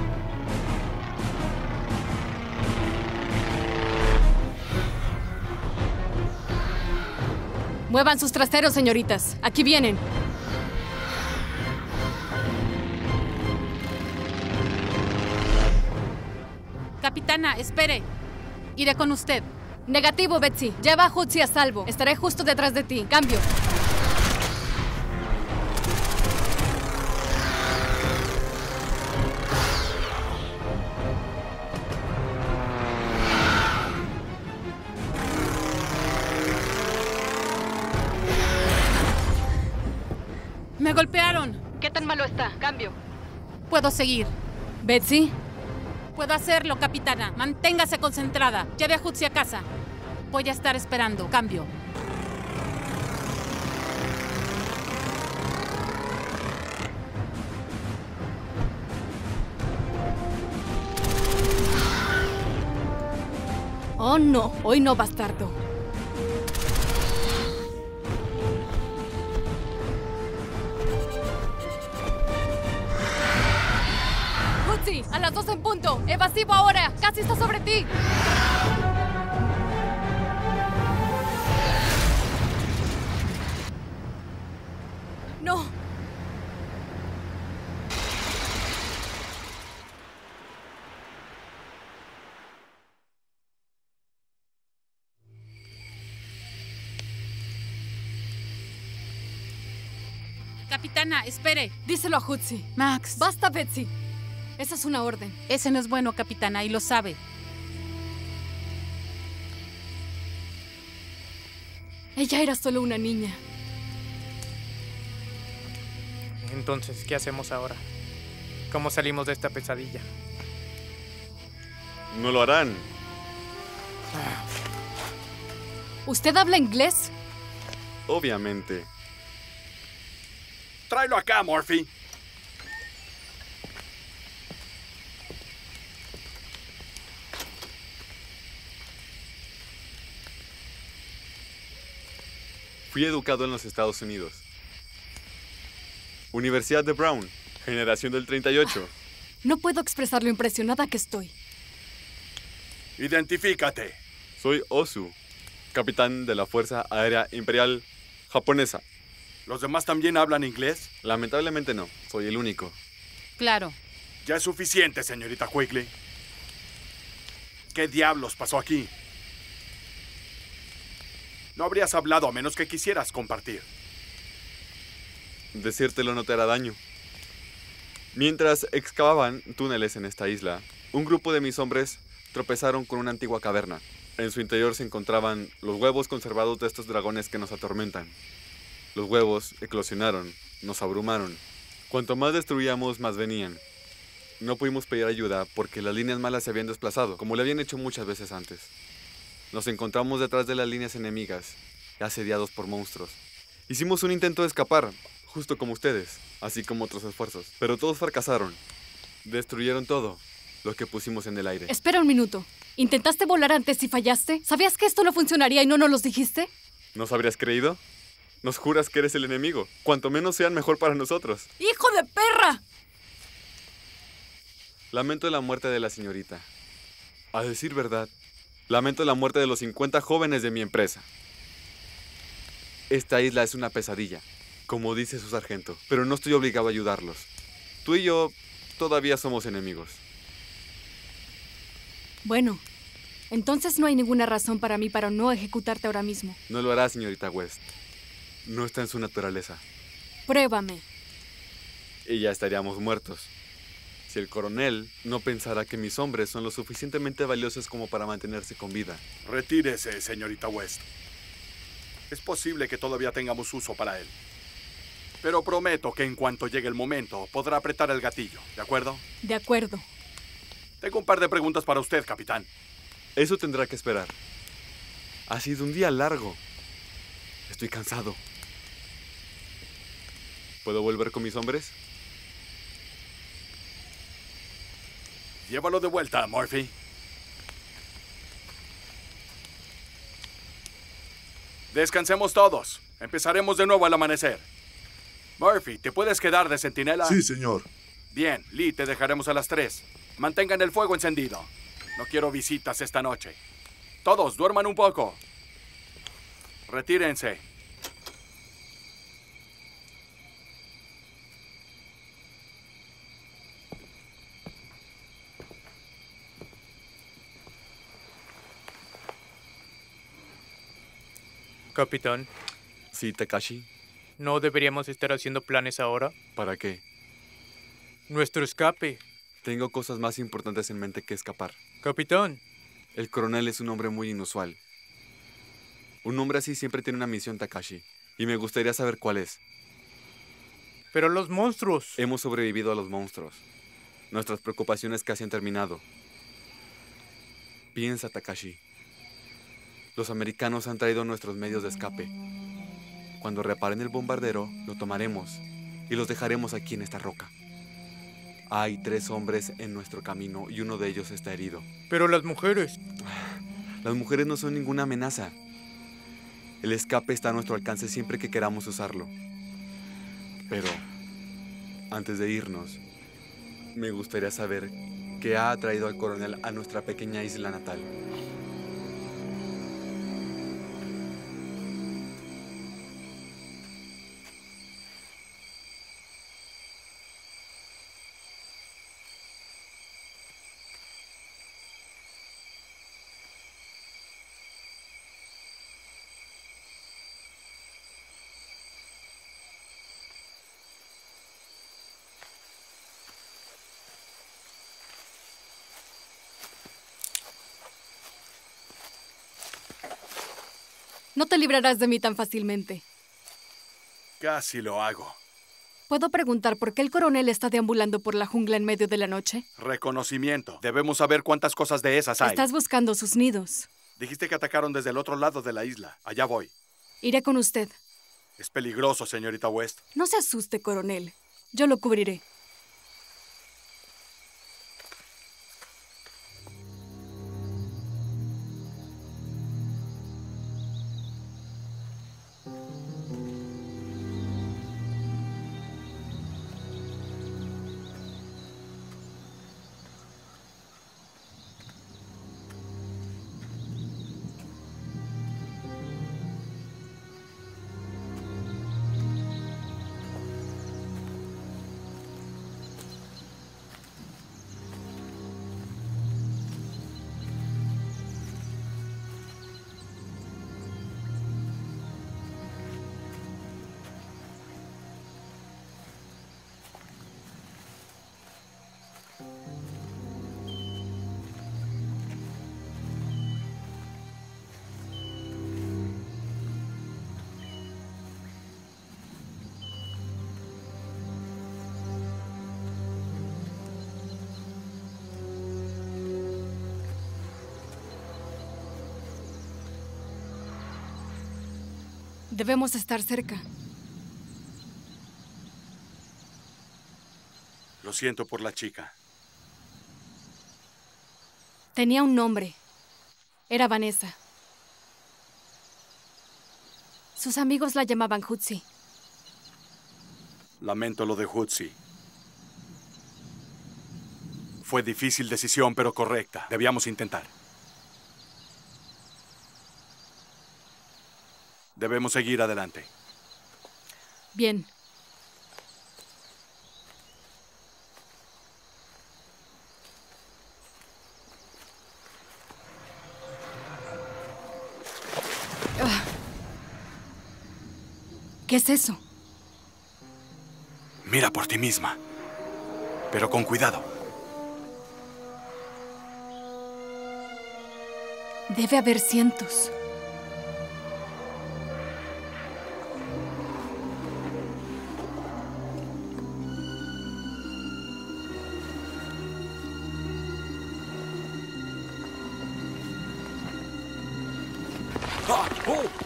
Muevan sus traseros, señoritas. Aquí vienen. Capitana, espere. Iré con usted. Negativo, Betsy. Lleva a Hutsi a salvo. Estaré justo detrás de ti. Cambio. ¡Me golpearon! ¿Qué tan malo está? Cambio. Puedo seguir. ¿Betsy? Puedo hacerlo, capitana. Manténgase concentrada. Lleve a Hutsi a casa. Voy a estar esperando. Cambio. Oh, no. Hoy no, bastardo. A las 2:00 en punto. Evasivo ahora. Casi está sobre ti. No. Capitana, espere. Díselo a Hutsi. Max. Basta, Betsy. Esa es una orden. Ese no es bueno, capitana, y lo sabe. Ella era solo una niña. Entonces, ¿qué hacemos ahora? ¿Cómo salimos de esta pesadilla? No lo harán. ¿Usted habla inglés? Obviamente. Tráelo acá, Murphy. Fui educado en los Estados Unidos. Universidad de Brown, generación del 38. No puedo expresar lo impresionada que estoy. Identifícate. Soy Ozu, capitán de la Fuerza Aérea Imperial Japonesa. ¿Los demás también hablan inglés? Lamentablemente no, soy el único. Claro. Ya es suficiente, señorita Quigley. ¿Qué diablos pasó aquí? No habrías hablado a menos que quisieras compartir. Decírtelo no te hará daño. Mientras excavaban túneles en esta isla, un grupo de mis hombres tropezaron con una antigua caverna. En su interior se encontraban los huevos conservados de estos dragones que nos atormentan. Los huevos eclosionaron, nos abrumaron. Cuanto más destruíamos, más venían. No pudimos pedir ayuda porque las líneas malas se habían desplazado, como lo habían hecho muchas veces antes. Nos encontramos detrás de las líneas enemigas, asediados por monstruos. Hicimos un intento de escapar, justo como ustedes, así como otros esfuerzos. Pero todos fracasaron. Destruyeron todo lo que pusimos en el aire. Espera un minuto. ¿Intentaste volar antes y fallaste? ¿Sabías que esto no funcionaría y no nos lo dijiste? ¿Nos habrías creído? Nos juras que eres el enemigo. Cuanto menos sean, mejor para nosotros. ¡Hijo de perra! Lamento la muerte de la señorita. A decir verdad, lamento la muerte de los 50 jóvenes de mi empresa. Esta isla es una pesadilla, como dice su sargento, pero no estoy obligado a ayudarlos. Tú y yo todavía somos enemigos. Bueno, Entonces no hay ninguna razón para mí para no ejecutarte ahora mismo. No lo hará, señorita West. No está en su naturaleza. Pruébame. Y ya estaríamos muertos. Si el coronel no pensara que mis hombres son lo suficientemente valiosos como para mantenerse con vida. Retírese, señorita West. Es posible que todavía tengamos uso para él. Pero prometo que en cuanto llegue el momento, podrá apretar el gatillo, ¿de acuerdo? De acuerdo. Tengo un par de preguntas para usted, capitán. Eso tendrá que esperar. Ha sido un día largo. Estoy cansado. ¿Puedo volver con mis hombres? Llévalo de vuelta, Murphy. Descansemos todos. Empezaremos de nuevo al amanecer. Murphy, ¿te puedes quedar de centinela? Sí, señor. Bien, Lee, te dejaremos a las 3. Mantengan el fuego encendido. No quiero visitas esta noche. Todos, duerman un poco. Retírense. Capitán. Sí, Takashi. ¿No deberíamos estar haciendo planes ahora? ¿Para qué? Nuestro escape. Tengo cosas más importantes en mente que escapar. Capitán. El coronel es un hombre muy inusual. Un hombre así siempre tiene una misión, Takashi. Y me gustaría saber cuál es. Pero los monstruos. Hemos sobrevivido a los monstruos. Nuestras preocupaciones casi han terminado. Piensa, Takashi. Los americanos han traído nuestros medios de escape. Cuando reparen el bombardero, lo tomaremos y los dejaremos aquí en esta roca. Hay 3 hombres en nuestro camino y uno de ellos está herido. Pero las mujeres... Las mujeres no son ninguna amenaza. El escape está a nuestro alcance siempre que queramos usarlo. Pero, antes de irnos, me gustaría saber qué ha atraído al coronel a nuestra pequeña isla natal. No te librarás de mí tan fácilmente. Casi lo hago. ¿Puedo preguntar por qué el coronel está deambulando por la jungla en medio de la noche? Reconocimiento. Debemos saber cuántas cosas de esas hay. Estás buscando sus nidos. Dijiste que atacaron desde el otro lado de la isla. Allá voy. Iré con usted. Es peligroso, señorita West. No se asuste, coronel. Yo lo cubriré. Debemos estar cerca. Lo siento por la chica. Tenía un nombre. Era Vanessa. Sus amigos la llamaban Hutsi. Lamento lo de Hutsi. Fue difícil decisión, pero correcta. Debíamos intentar. Debemos seguir adelante. Bien. ¿Qué es eso? Mira por ti misma, pero con cuidado. Debe haber cientos.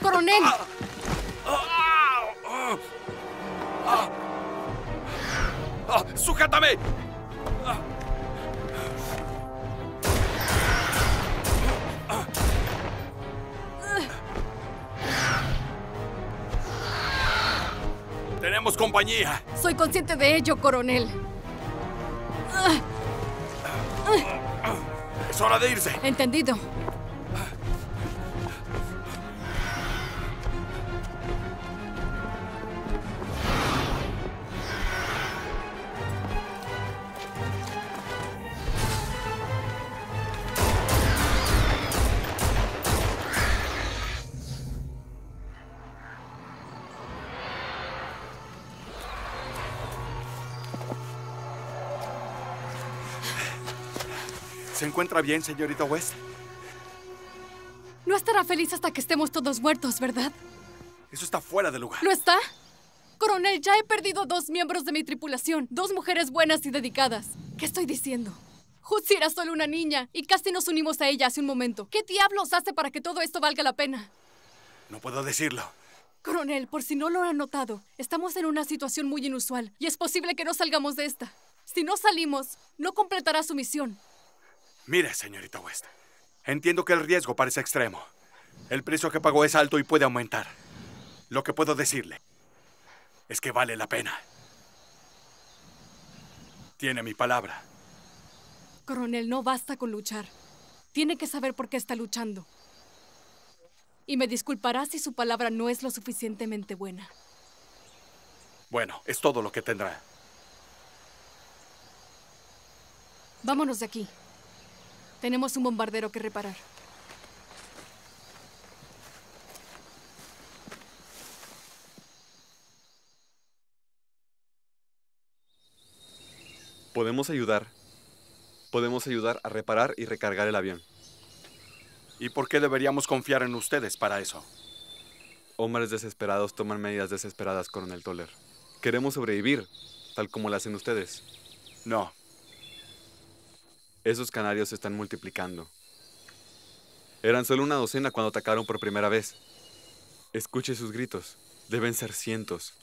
¡Coronel! ¡Sujétame! ¡Tenemos compañía! Soy consciente de ello, coronel. Es hora de irse. Entendido. ¿Se encuentra bien, señorita West? No estará feliz hasta que estemos todos muertos, ¿verdad? Eso está fuera de lugar. ¿No está? Coronel, ya he perdido 2 miembros de mi tripulación. 2 mujeres buenas y dedicadas. ¿Qué estoy diciendo? Jutsi era solo una niña y casi nos unimos a ella hace un momento. ¿Qué diablos hace para que todo esto valga la pena? No puedo decirlo. Coronel, por si no lo han notado, estamos en una situación muy inusual y es posible que no salgamos de esta. Si no salimos, no completará su misión. Mire, señorita West, entiendo que el riesgo parece extremo. El precio que pagó es alto y puede aumentar. Lo que puedo decirle es que vale la pena. Tiene mi palabra. Coronel, no basta con luchar. Tiene que saber por qué está luchando. Y me disculpará si su palabra no es lo suficientemente buena. Bueno, es todo lo que tendrá. Vámonos de aquí. Tenemos un bombardero que reparar. Podemos ayudar. Podemos ayudar a reparar y recargar el avión. ¿Y por qué deberíamos confiar en ustedes para eso? Hombres desesperados toman medidas desesperadas, coronel Toller. Queremos sobrevivir, tal como lo hacen ustedes. No. Esos canarios se están multiplicando. Eran solo una docena cuando atacaron por primera vez. Escuche sus gritos. Deben ser cientos.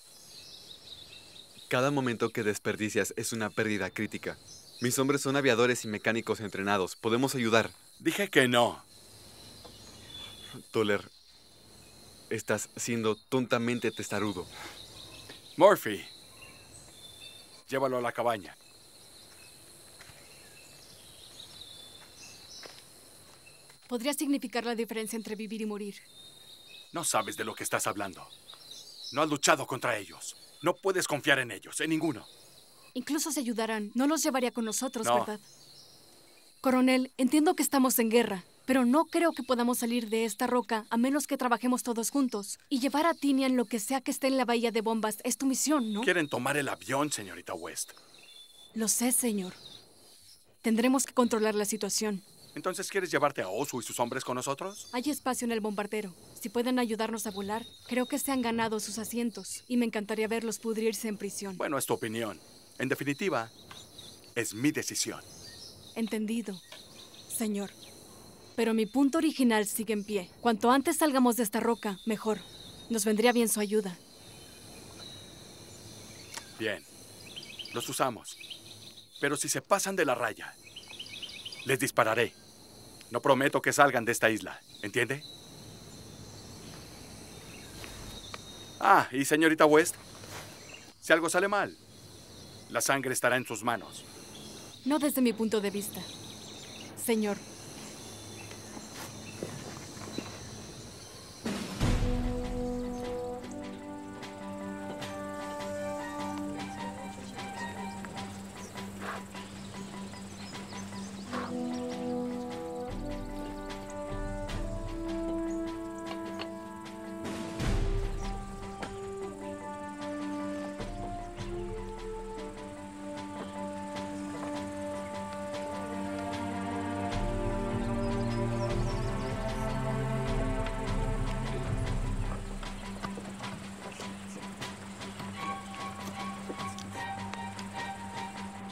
Cada momento que desperdicias es una pérdida crítica. Mis hombres son aviadores y mecánicos entrenados. Podemos ayudar. Dije que no. Toller, estás siendo tontamente testarudo. Murphy, llévalo a la cabaña. Podría significar la diferencia entre vivir y morir. No sabes de lo que estás hablando. No has luchado contra ellos. No puedes confiar en ellos, en ninguno. Incluso si ayudarán, no los llevaría con nosotros, no. ¿Verdad? Coronel, entiendo que estamos en guerra, pero no creo que podamos salir de esta roca a menos que trabajemos todos juntos. Y llevar a Tinian lo que sea que esté en la bahía de bombas es tu misión, ¿no? Quieren tomar el avión, señorita West. Lo sé, señor. Tendremos que controlar la situación. ¿Entonces quieres llevarte a Ozu y sus hombres con nosotros? Hay espacio en el bombardero. Si pueden ayudarnos a volar, creo que se han ganado sus asientos y me encantaría verlos pudrirse en prisión. Bueno, es tu opinión. En definitiva, es mi decisión. Entendido, señor. Pero mi punto original sigue en pie. Cuanto antes salgamos de esta roca, mejor. Nos vendría bien su ayuda. Bien. Los usamos. Pero si se pasan de la raya, les dispararé. No prometo que salgan de esta isla, ¿entiende? Ah, y señorita West, si algo sale mal, la sangre estará en sus manos. No desde mi punto de vista, señor.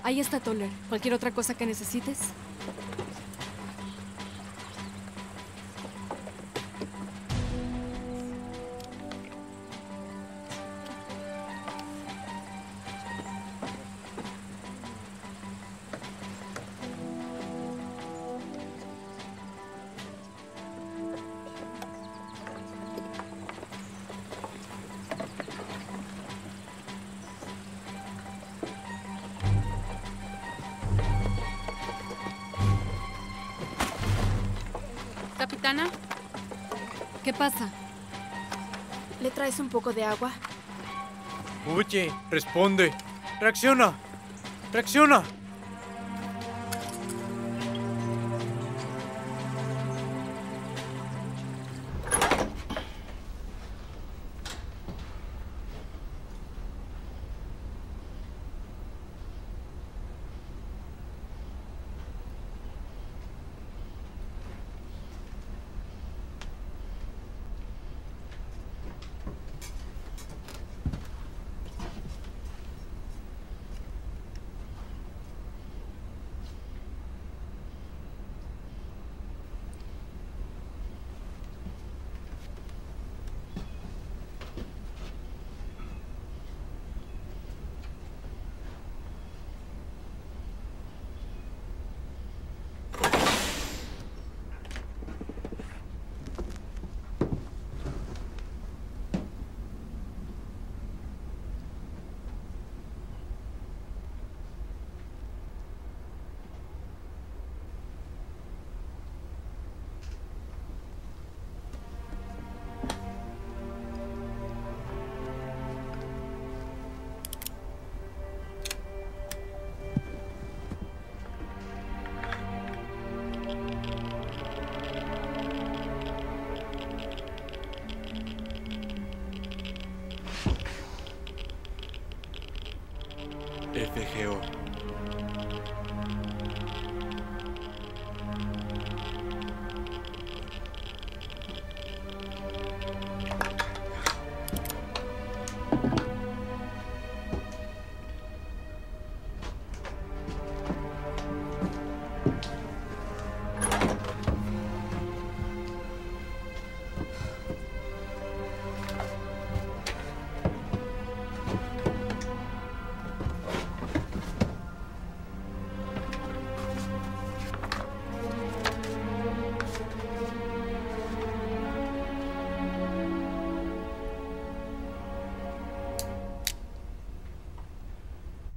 Ahí está Toller. ¿Cualquier otra cosa que necesites? Capitana, ¿qué pasa? ¿Le traes un poco de agua? Oye, responde. Reacciona. Reacciona. FGO.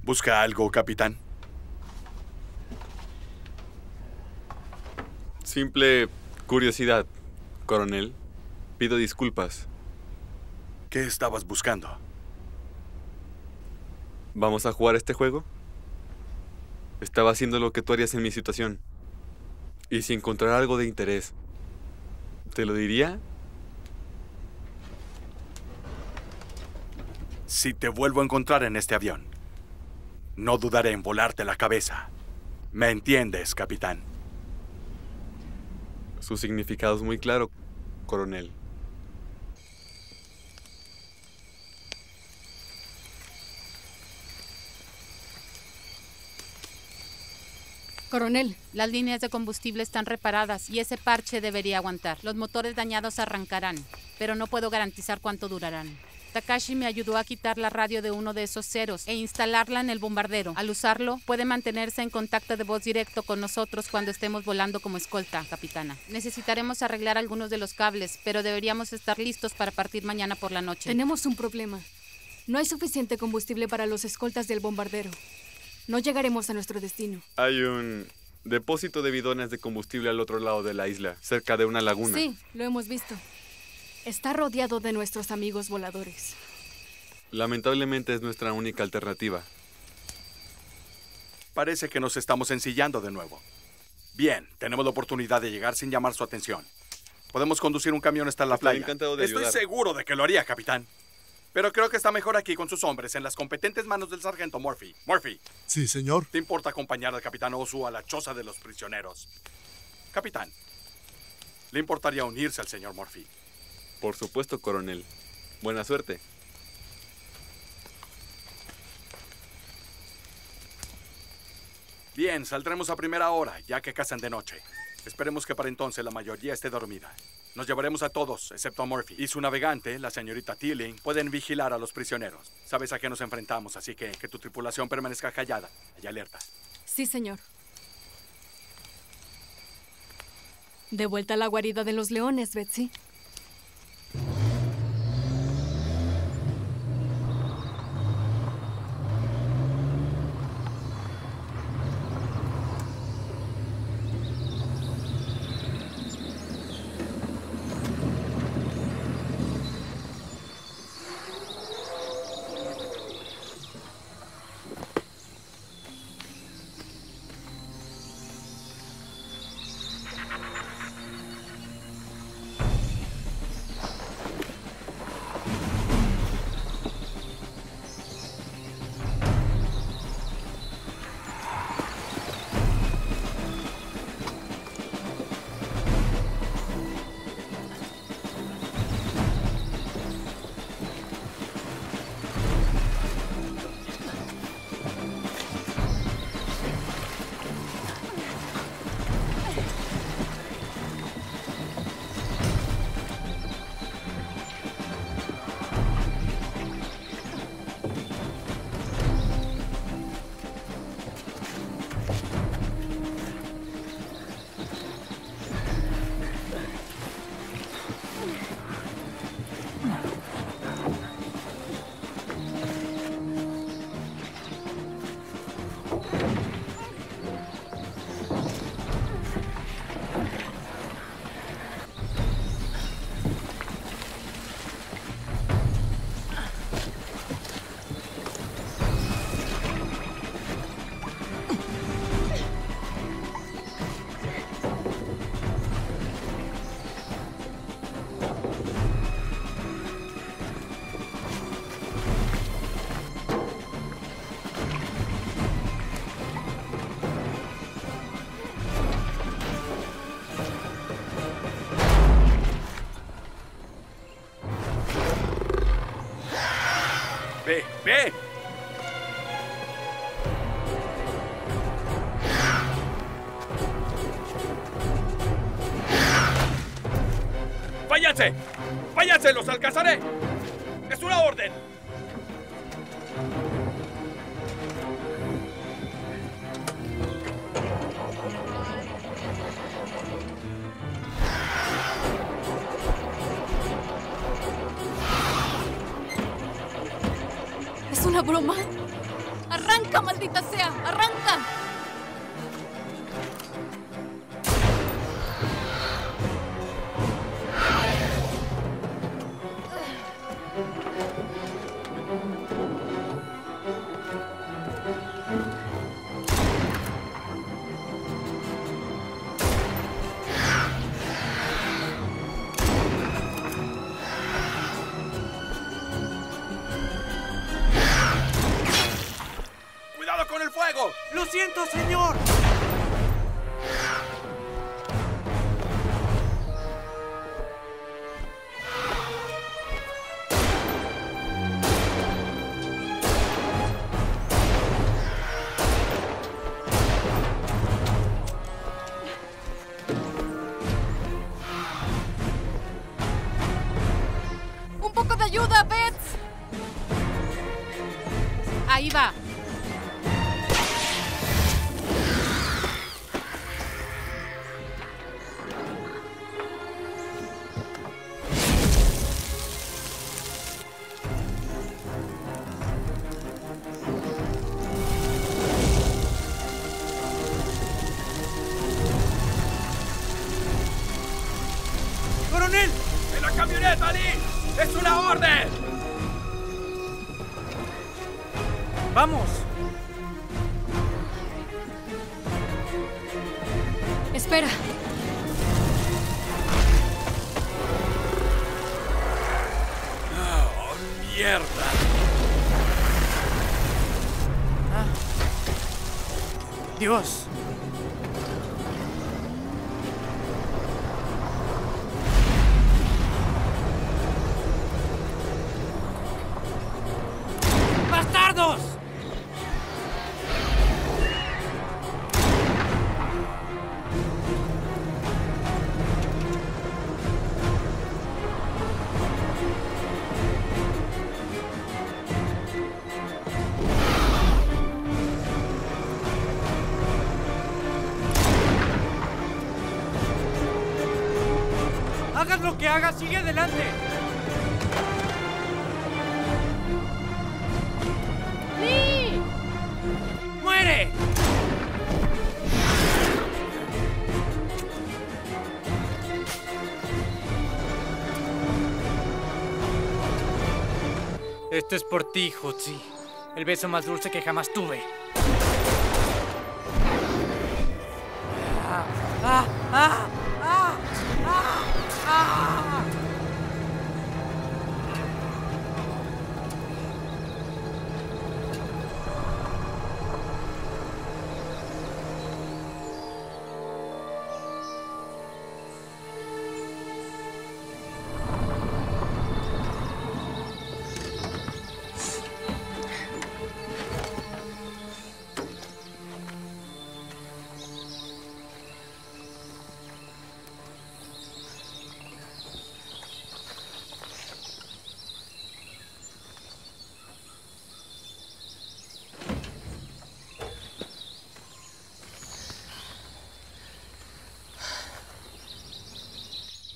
¿Busca algo, capitán? Simple curiosidad, coronel. Pido disculpas. ¿Qué estabas buscando? ¿Vamos a jugar este juego? Estaba haciendo lo que tú harías en mi situación. Y si encontrara algo de interés, ¿te lo diría? Si te vuelvo a encontrar en este avión, no dudaré en volarte la cabeza. ¿Me entiendes, capitán? Su significado es muy claro, coronel. Coronel, las líneas de combustible están reparadas y ese parche debería aguantar. Los motores dañados arrancarán, pero no puedo garantizar cuánto durarán. Takashi me ayudó a quitar la radio de uno de esos ceros e instalarla en el bombardero. Al usarlo, puede mantenerse en contacto de voz directo con nosotros cuando estemos volando como escolta, capitana. Necesitaremos arreglar algunos de los cables, pero deberíamos estar listos para partir mañana por la noche. Tenemos un problema. No hay suficiente combustible para los escoltas del bombardero. No llegaremos a nuestro destino. Hay un depósito de bidones de combustible al otro lado de la isla, cerca de una laguna. Sí, lo hemos visto. Está rodeado de nuestros amigos voladores. Lamentablemente es nuestra única alternativa. Parece que nos estamos ensillando de nuevo. Bien, tenemos la oportunidad de llegar sin llamar su atención. Podemos conducir un camión hasta la playa. Encantado de ayudar. Estoy seguro de que lo haría, capitán. Pero creo que está mejor aquí con sus hombres, en las competentes manos del sargento Murphy. Murphy. Sí, señor. ¿Te importa acompañar al capitán Ozu a la choza de los prisioneros? Capitán, ¿le importaría unirse al señor Murphy? Por supuesto, coronel. Buena suerte. Bien, saldremos a primera hora, ya que cazan de noche. Esperemos que para entonces la mayoría esté dormida. Nos llevaremos a todos, excepto a Murphy. Y su navegante, la señorita Tilling, pueden vigilar a los prisioneros. Sabes a qué nos enfrentamos, así que tu tripulación permanezca callada y alerta. Sí, señor. De vuelta a la guarida de los leones, Betsy. ¡Ve! ¡Váyanse! ¡Váyanse! ¡Los alcanzaré! ¡Es una orden! ¿Broma? ¡Arranca, maldita sea! ¡Arranca! ¡Lo siento, señor! ¡Un poco de ayuda, Bets! Ahí va. Dios. ¡Bastardos! Hagas lo que hagas, sigue adelante. ¡Lee! ¡Muere! Esto es por ti, Hotzi. El beso más dulce que jamás tuve. ¡Ah! ¡Ah! ¡Ah! ¡Ah! ¡Ah!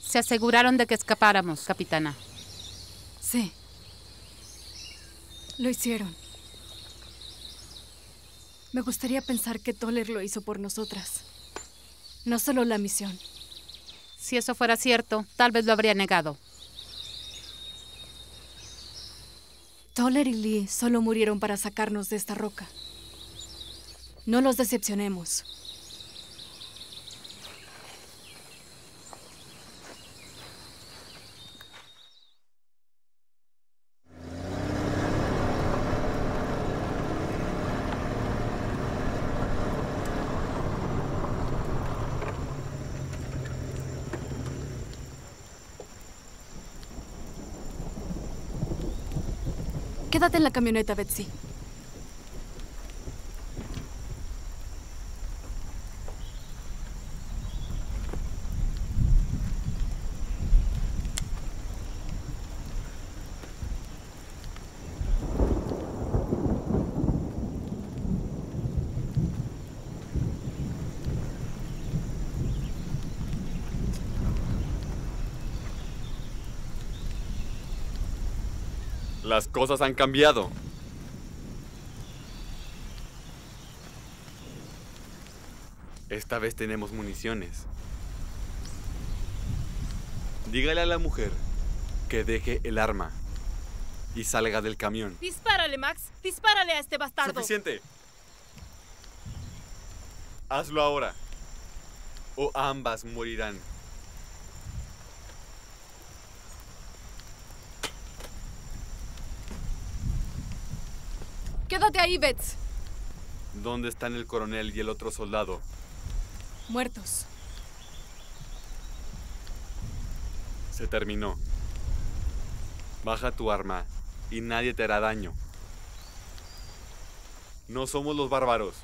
Se aseguraron de que escapáramos, capitana. Sí. Lo hicieron. Me gustaría pensar que Toller lo hizo por nosotras. No solo la misión. Si eso fuera cierto, tal vez lo habría negado. Toller y Lee solo murieron para sacarnos de esta roca. No los decepcionemos. Quédate en la camioneta, Betsy. Las cosas han cambiado. Esta vez tenemos municiones. Dígale a la mujer que deje el arma y salga del camión. Dispárale, Max. Dispárale a este bastardo. Suficiente. Hazlo ahora o ambas morirán. ¡Quédate ahí, Bets! ¿Dónde están el coronel y el otro soldado? Muertos. Se terminó. Baja tu arma y nadie te hará daño. No somos los bárbaros.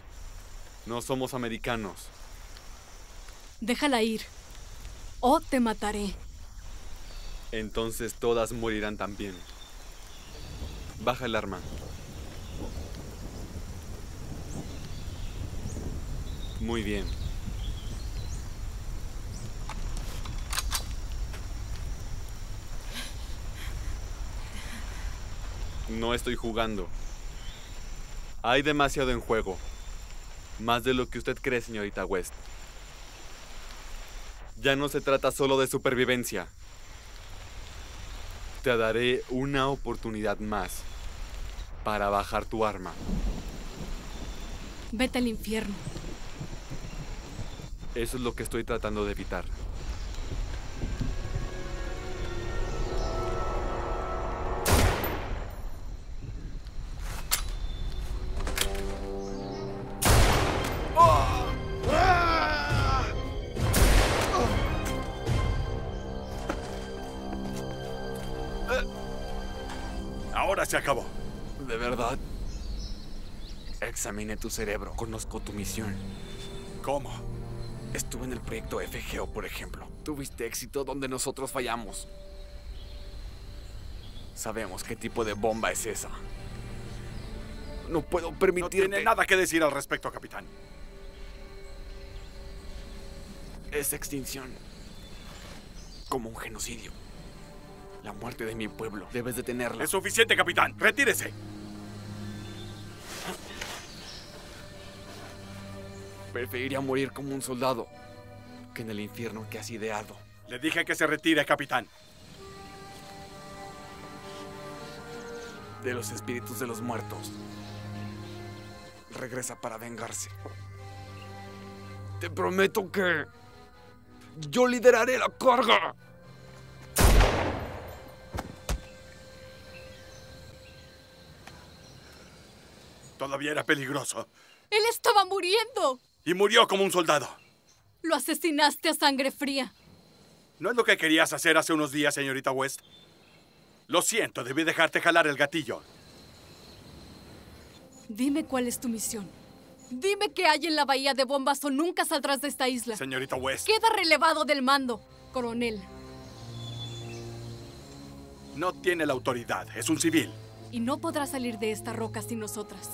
No somos americanos. Déjala ir o te mataré. Entonces todas morirán también. Baja el arma. Muy bien. No estoy jugando. Hay demasiado en juego. Más de lo que usted cree, señorita West. Ya no se trata solo de supervivencia. Te daré una oportunidad más para bajar tu arma. Vete al infierno. Eso es lo que estoy tratando de evitar. Ahora se acabó. ¿De verdad? Examiné tu cerebro. Conozco tu misión. ¿Cómo? Estuve en el proyecto FGO, por ejemplo. Tuviste éxito donde nosotros fallamos. Sabemos qué tipo de bomba es esa. No puedo permitirte... No tiene nada que decir al respecto, capitán. Es extinción. como un genocidio. La muerte de mi pueblo. Debes detenerla. Es suficiente, capitán. Retírese. Preferiría morir como un soldado que en el infierno que has ideado. Le dije que se retire, capitán. De los espíritus de los muertos. Regresa para vengarse. Te prometo que... yo lideraré la carga. Todavía era peligroso. ¡Él estaba muriendo! Y murió como un soldado. Lo asesinaste a sangre fría. ¿No es lo que querías hacer hace unos días, señorita West? Lo siento, debí dejarte jalar el gatillo. Dime cuál es tu misión. Dime qué hay en la bahía de bombas o nunca saldrás de esta isla. Señorita West. Queda relevado del mando, coronel. No tiene la autoridad, es un civil. Y no podrá salir de esta roca sin nosotras.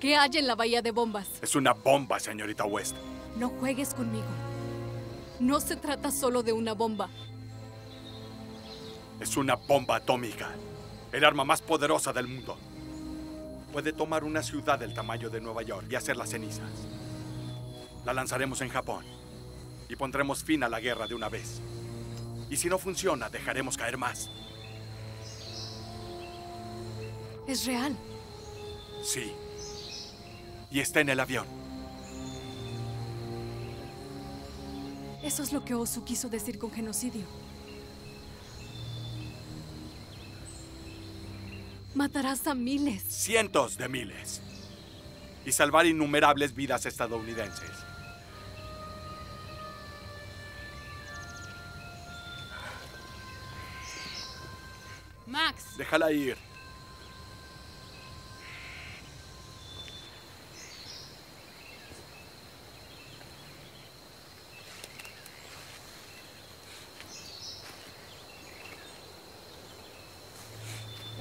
¿Qué hay en la bahía de bombas? Es una bomba, señorita West. No juegues conmigo. No se trata solo de una bomba. Es una bomba atómica. El arma más poderosa del mundo. Puede tomar una ciudad del tamaño de Nueva York y hacerla cenizas. La lanzaremos en Japón. Y pondremos fin a la guerra de una vez. Y si no funciona, dejaremos caer más. ¿Es real? Sí. Y está en el avión. Eso es lo que Ozu quiso decir con genocidio. Matarás a miles. Cientos de miles. Y salvar innumerables vidas estadounidenses. Max. Déjala ir.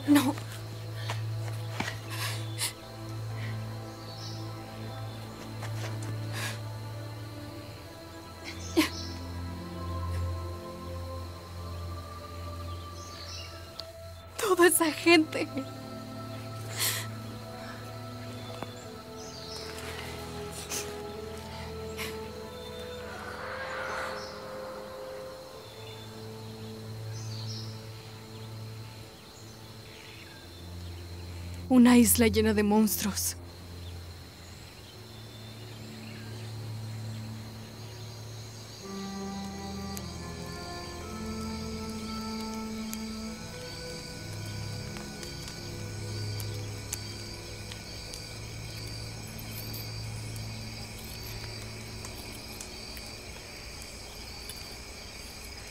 No. Toda esa gente. Una isla llena de monstruos.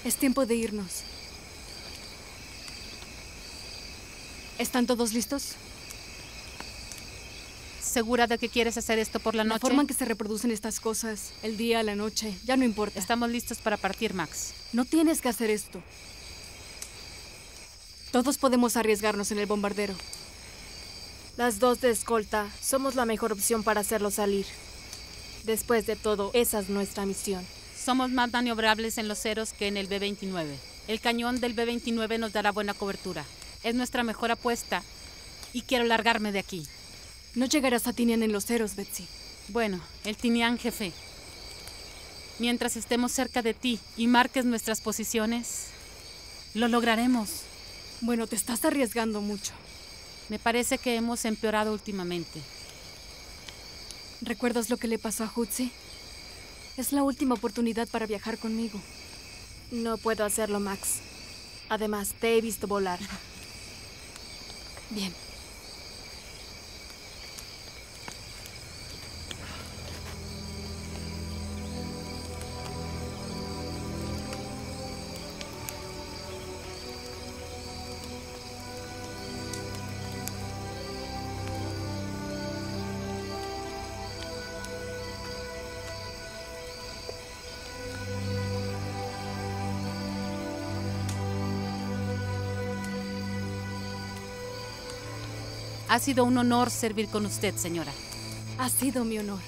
Es tiempo de irnos. ¿Están todos listos? ¿Segura de que quieres hacer esto por la noche? La forma en que se reproducen estas cosas, el día, la noche, ya no importa. Estamos listos para partir, Max. No tienes que hacer esto. Todos podemos arriesgarnos en el bombardero. Las dos de escolta somos la mejor opción para hacerlo salir. Después de todo, esa es nuestra misión. Somos más maniobrables en los ceros que en el B-29. El cañón del B-29 nos dará buena cobertura. Es nuestra mejor apuesta y quiero largarme de aquí. No llegarás a Tinian en los ceros, Betsy. Bueno, el Tinian, jefe. Mientras estemos cerca de ti y marques nuestras posiciones, lo lograremos. Bueno, te estás arriesgando mucho. Me parece que hemos empeorado últimamente. ¿Recuerdas lo que le pasó a Hutsi? Es la última oportunidad para viajar conmigo. No puedo hacerlo, Max. Además, te he visto volar. Bien. Ha sido un honor servir con usted, señora. Ha sido mi honor.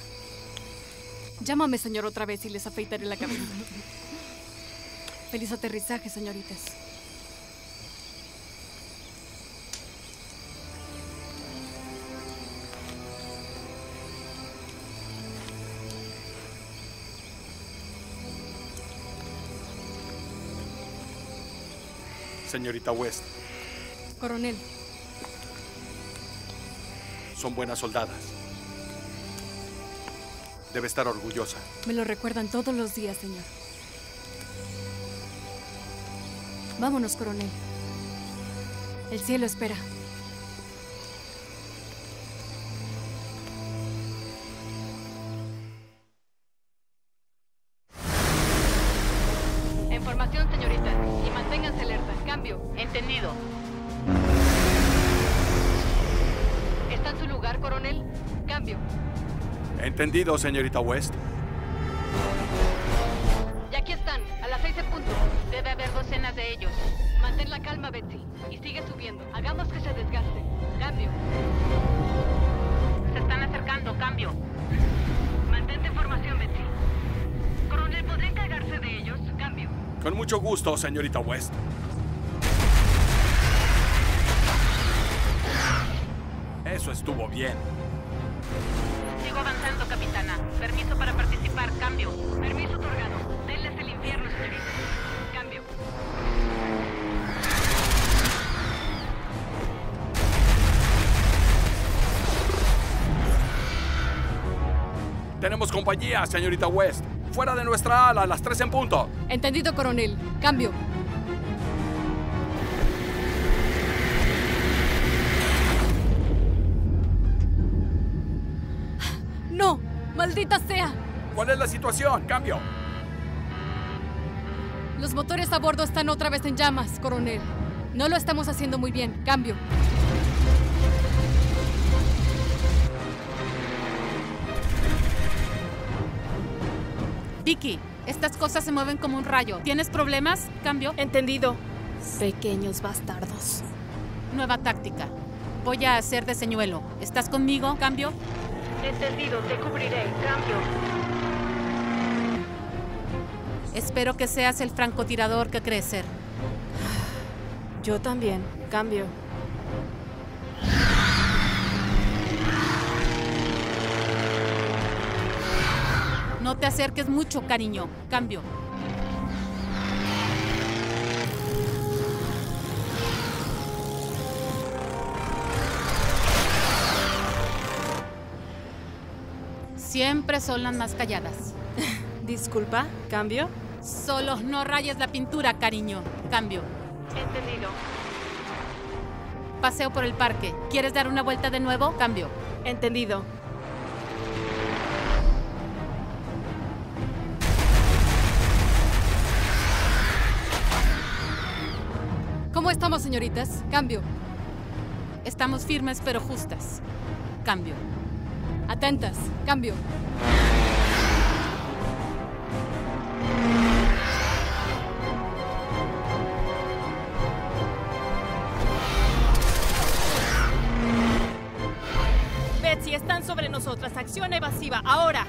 Llámame, señor, otra vez y les afeitaré la cabeza. Feliz aterrizaje, señoritas. Señorita West. Coronel. Son buenas soldadas. Debe estar orgullosa. Me lo recuerdan todos los días, señor. Vámonos, coronel. El cielo espera. Información, señorita. Y manténganse alerta. Cambio. Entendido. ¿Está en su lugar, coronel? Cambio. Entendido, señorita West. Y aquí están, a las 6 en punto. Debe haber docenas de ellos. Mantén la calma, Betsy, y sigue subiendo. Hagamos que se desgasten. Cambio. Se están acercando, cambio. Mantente en formación, Betsy. Coronel, ¿podría encargarse de ellos? Cambio. Con mucho gusto, señorita West. Eso estuvo bien. Sigo avanzando, capitana. Permiso para participar. Cambio. Permiso otorgado. Denles el infierno, señorita. Cambio. Tenemos compañía, señorita West. Fuera de nuestra ala a las 3 en punto. Entendido, coronel. Cambio. ¡No! ¡Maldita sea! ¿Cuál es la situación? Cambio. Los motores a bordo están otra vez en llamas, coronel. No lo estamos haciendo muy bien. Cambio. Vicky, estas cosas se mueven como un rayo. ¿Tienes problemas? Cambio. Entendido. Pequeños bastardos. Nueva táctica. Voy a hacer de señuelo. ¿Estás conmigo? Cambio. Entendido, te cubriré. Cambio. Espero que seas el francotirador que crees ser. Yo también. Cambio. No te acerques mucho, cariño. Cambio. Siempre son las más calladas. Disculpa, ¿cambio? Solo no rayes la pintura, cariño. Cambio. Entendido. Paseo por el parque. ¿Quieres dar una vuelta de nuevo? Cambio. Entendido. ¿Cómo estamos, señoritas? Cambio. Estamos firmes pero justas. Cambio. Atentas. Cambio. Betsy, están sobre nosotras. Acción evasiva. Ahora.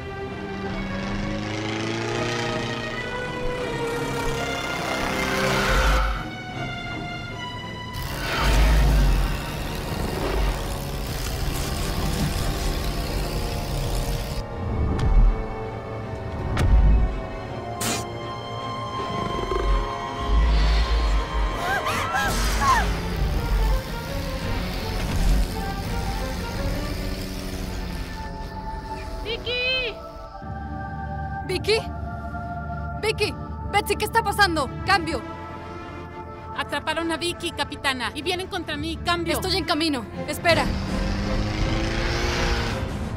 Cambio. Atraparon a Vicky, capitana, y vienen contra mí. Cambio. Estoy en camino. Espera.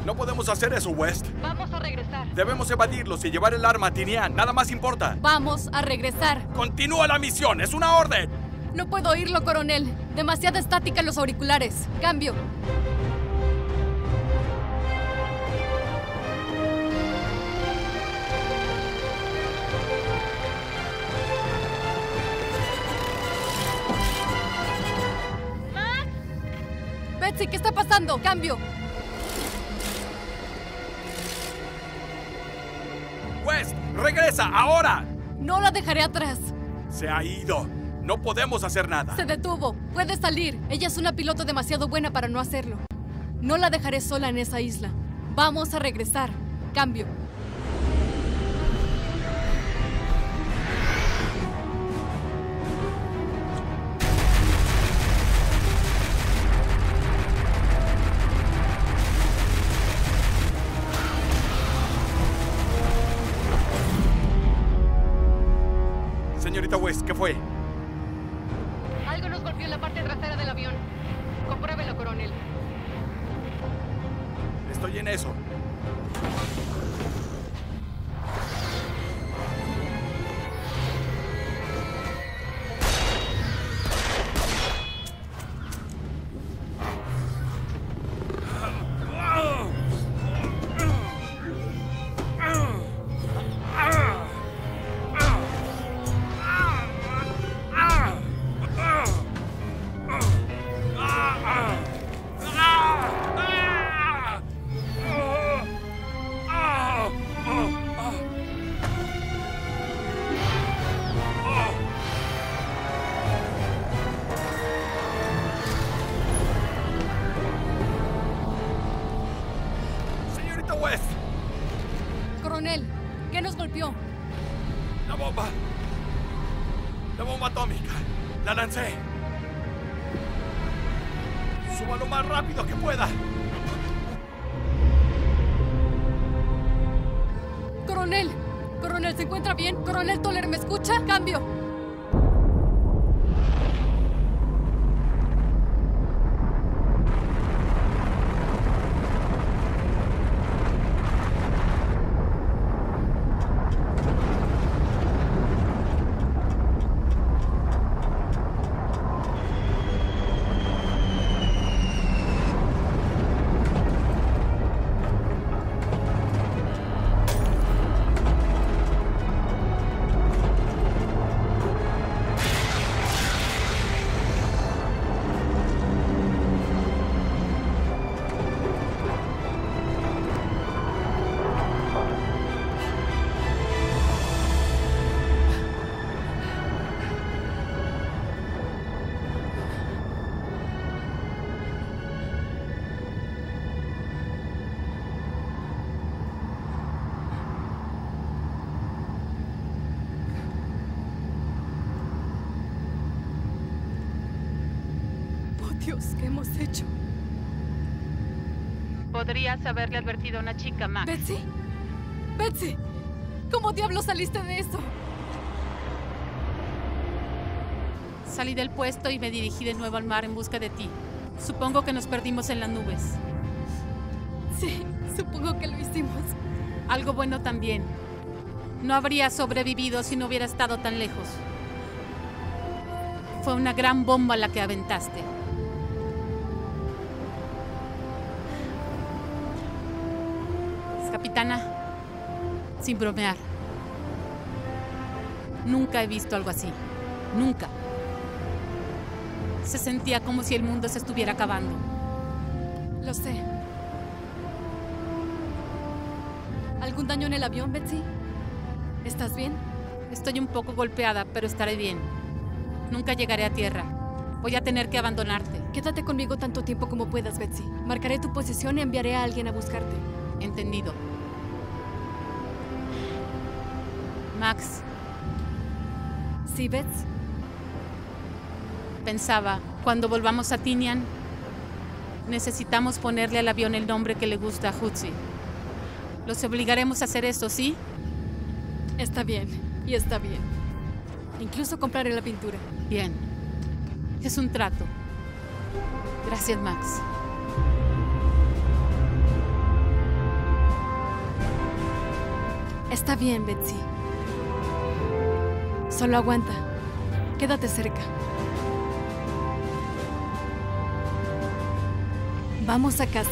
No podemos hacer eso, West. Vamos a regresar. Debemos evadirlos y llevar el arma a Tinian. Nada más importa. Vamos a regresar. Continúa la misión. Es una orden. No puedo oírlo, coronel. Demasiada estática en los auriculares. Cambio. ¿Qué está pasando? Cambio. West, regresa ahora. No la dejaré atrás. ¡Se ha ido! ¡No podemos hacer nada! ¡Se detuvo! ¡Puede salir! Ella es una piloto demasiado buena para no hacerlo. No la dejaré sola en esa isla. Vamos a regresar. Cambio. Señorita West, ¿qué fue? Algo nos golpeó en la parte trasera del avión. Compruébelo, coronel. Estoy en eso. Dios, ¿qué hemos hecho? Podrías haberle advertido a una chica, Max. ¿Betsy? ¡Betsy! ¿Cómo diablos saliste de eso? Salí del puesto y me dirigí de nuevo al mar en busca de ti. Supongo que nos perdimos en las nubes. Sí, supongo que lo hicimos. Algo bueno también. No habría sobrevivido si no hubiera estado tan lejos. Fue una gran bomba la que aventaste. Capitana, sin bromear, nunca he visto algo así. Nunca. Se sentía como si el mundo se estuviera acabando. Lo sé. ¿Algún daño en el avión, Betsy? ¿Estás bien? Estoy un poco golpeada, pero estaré bien. Nunca llegaré a tierra. Voy a tener que abandonarte. Quédate conmigo tanto tiempo como puedas, Betsy. Marcaré tu posición y enviaré a alguien a buscarte. Entendido. Max. ¿Sí, Bets? Pensaba, cuando volvamos a Tinian, necesitamos ponerle al avión el nombre que le gusta a Hutsi. Los obligaremos a hacer eso, ¿sí? Está bien, y está bien. Incluso compraré la pintura. Bien. Es un trato. Gracias, Max. Está bien, Betsy. Solo aguanta. Quédate cerca. Vamos a casa.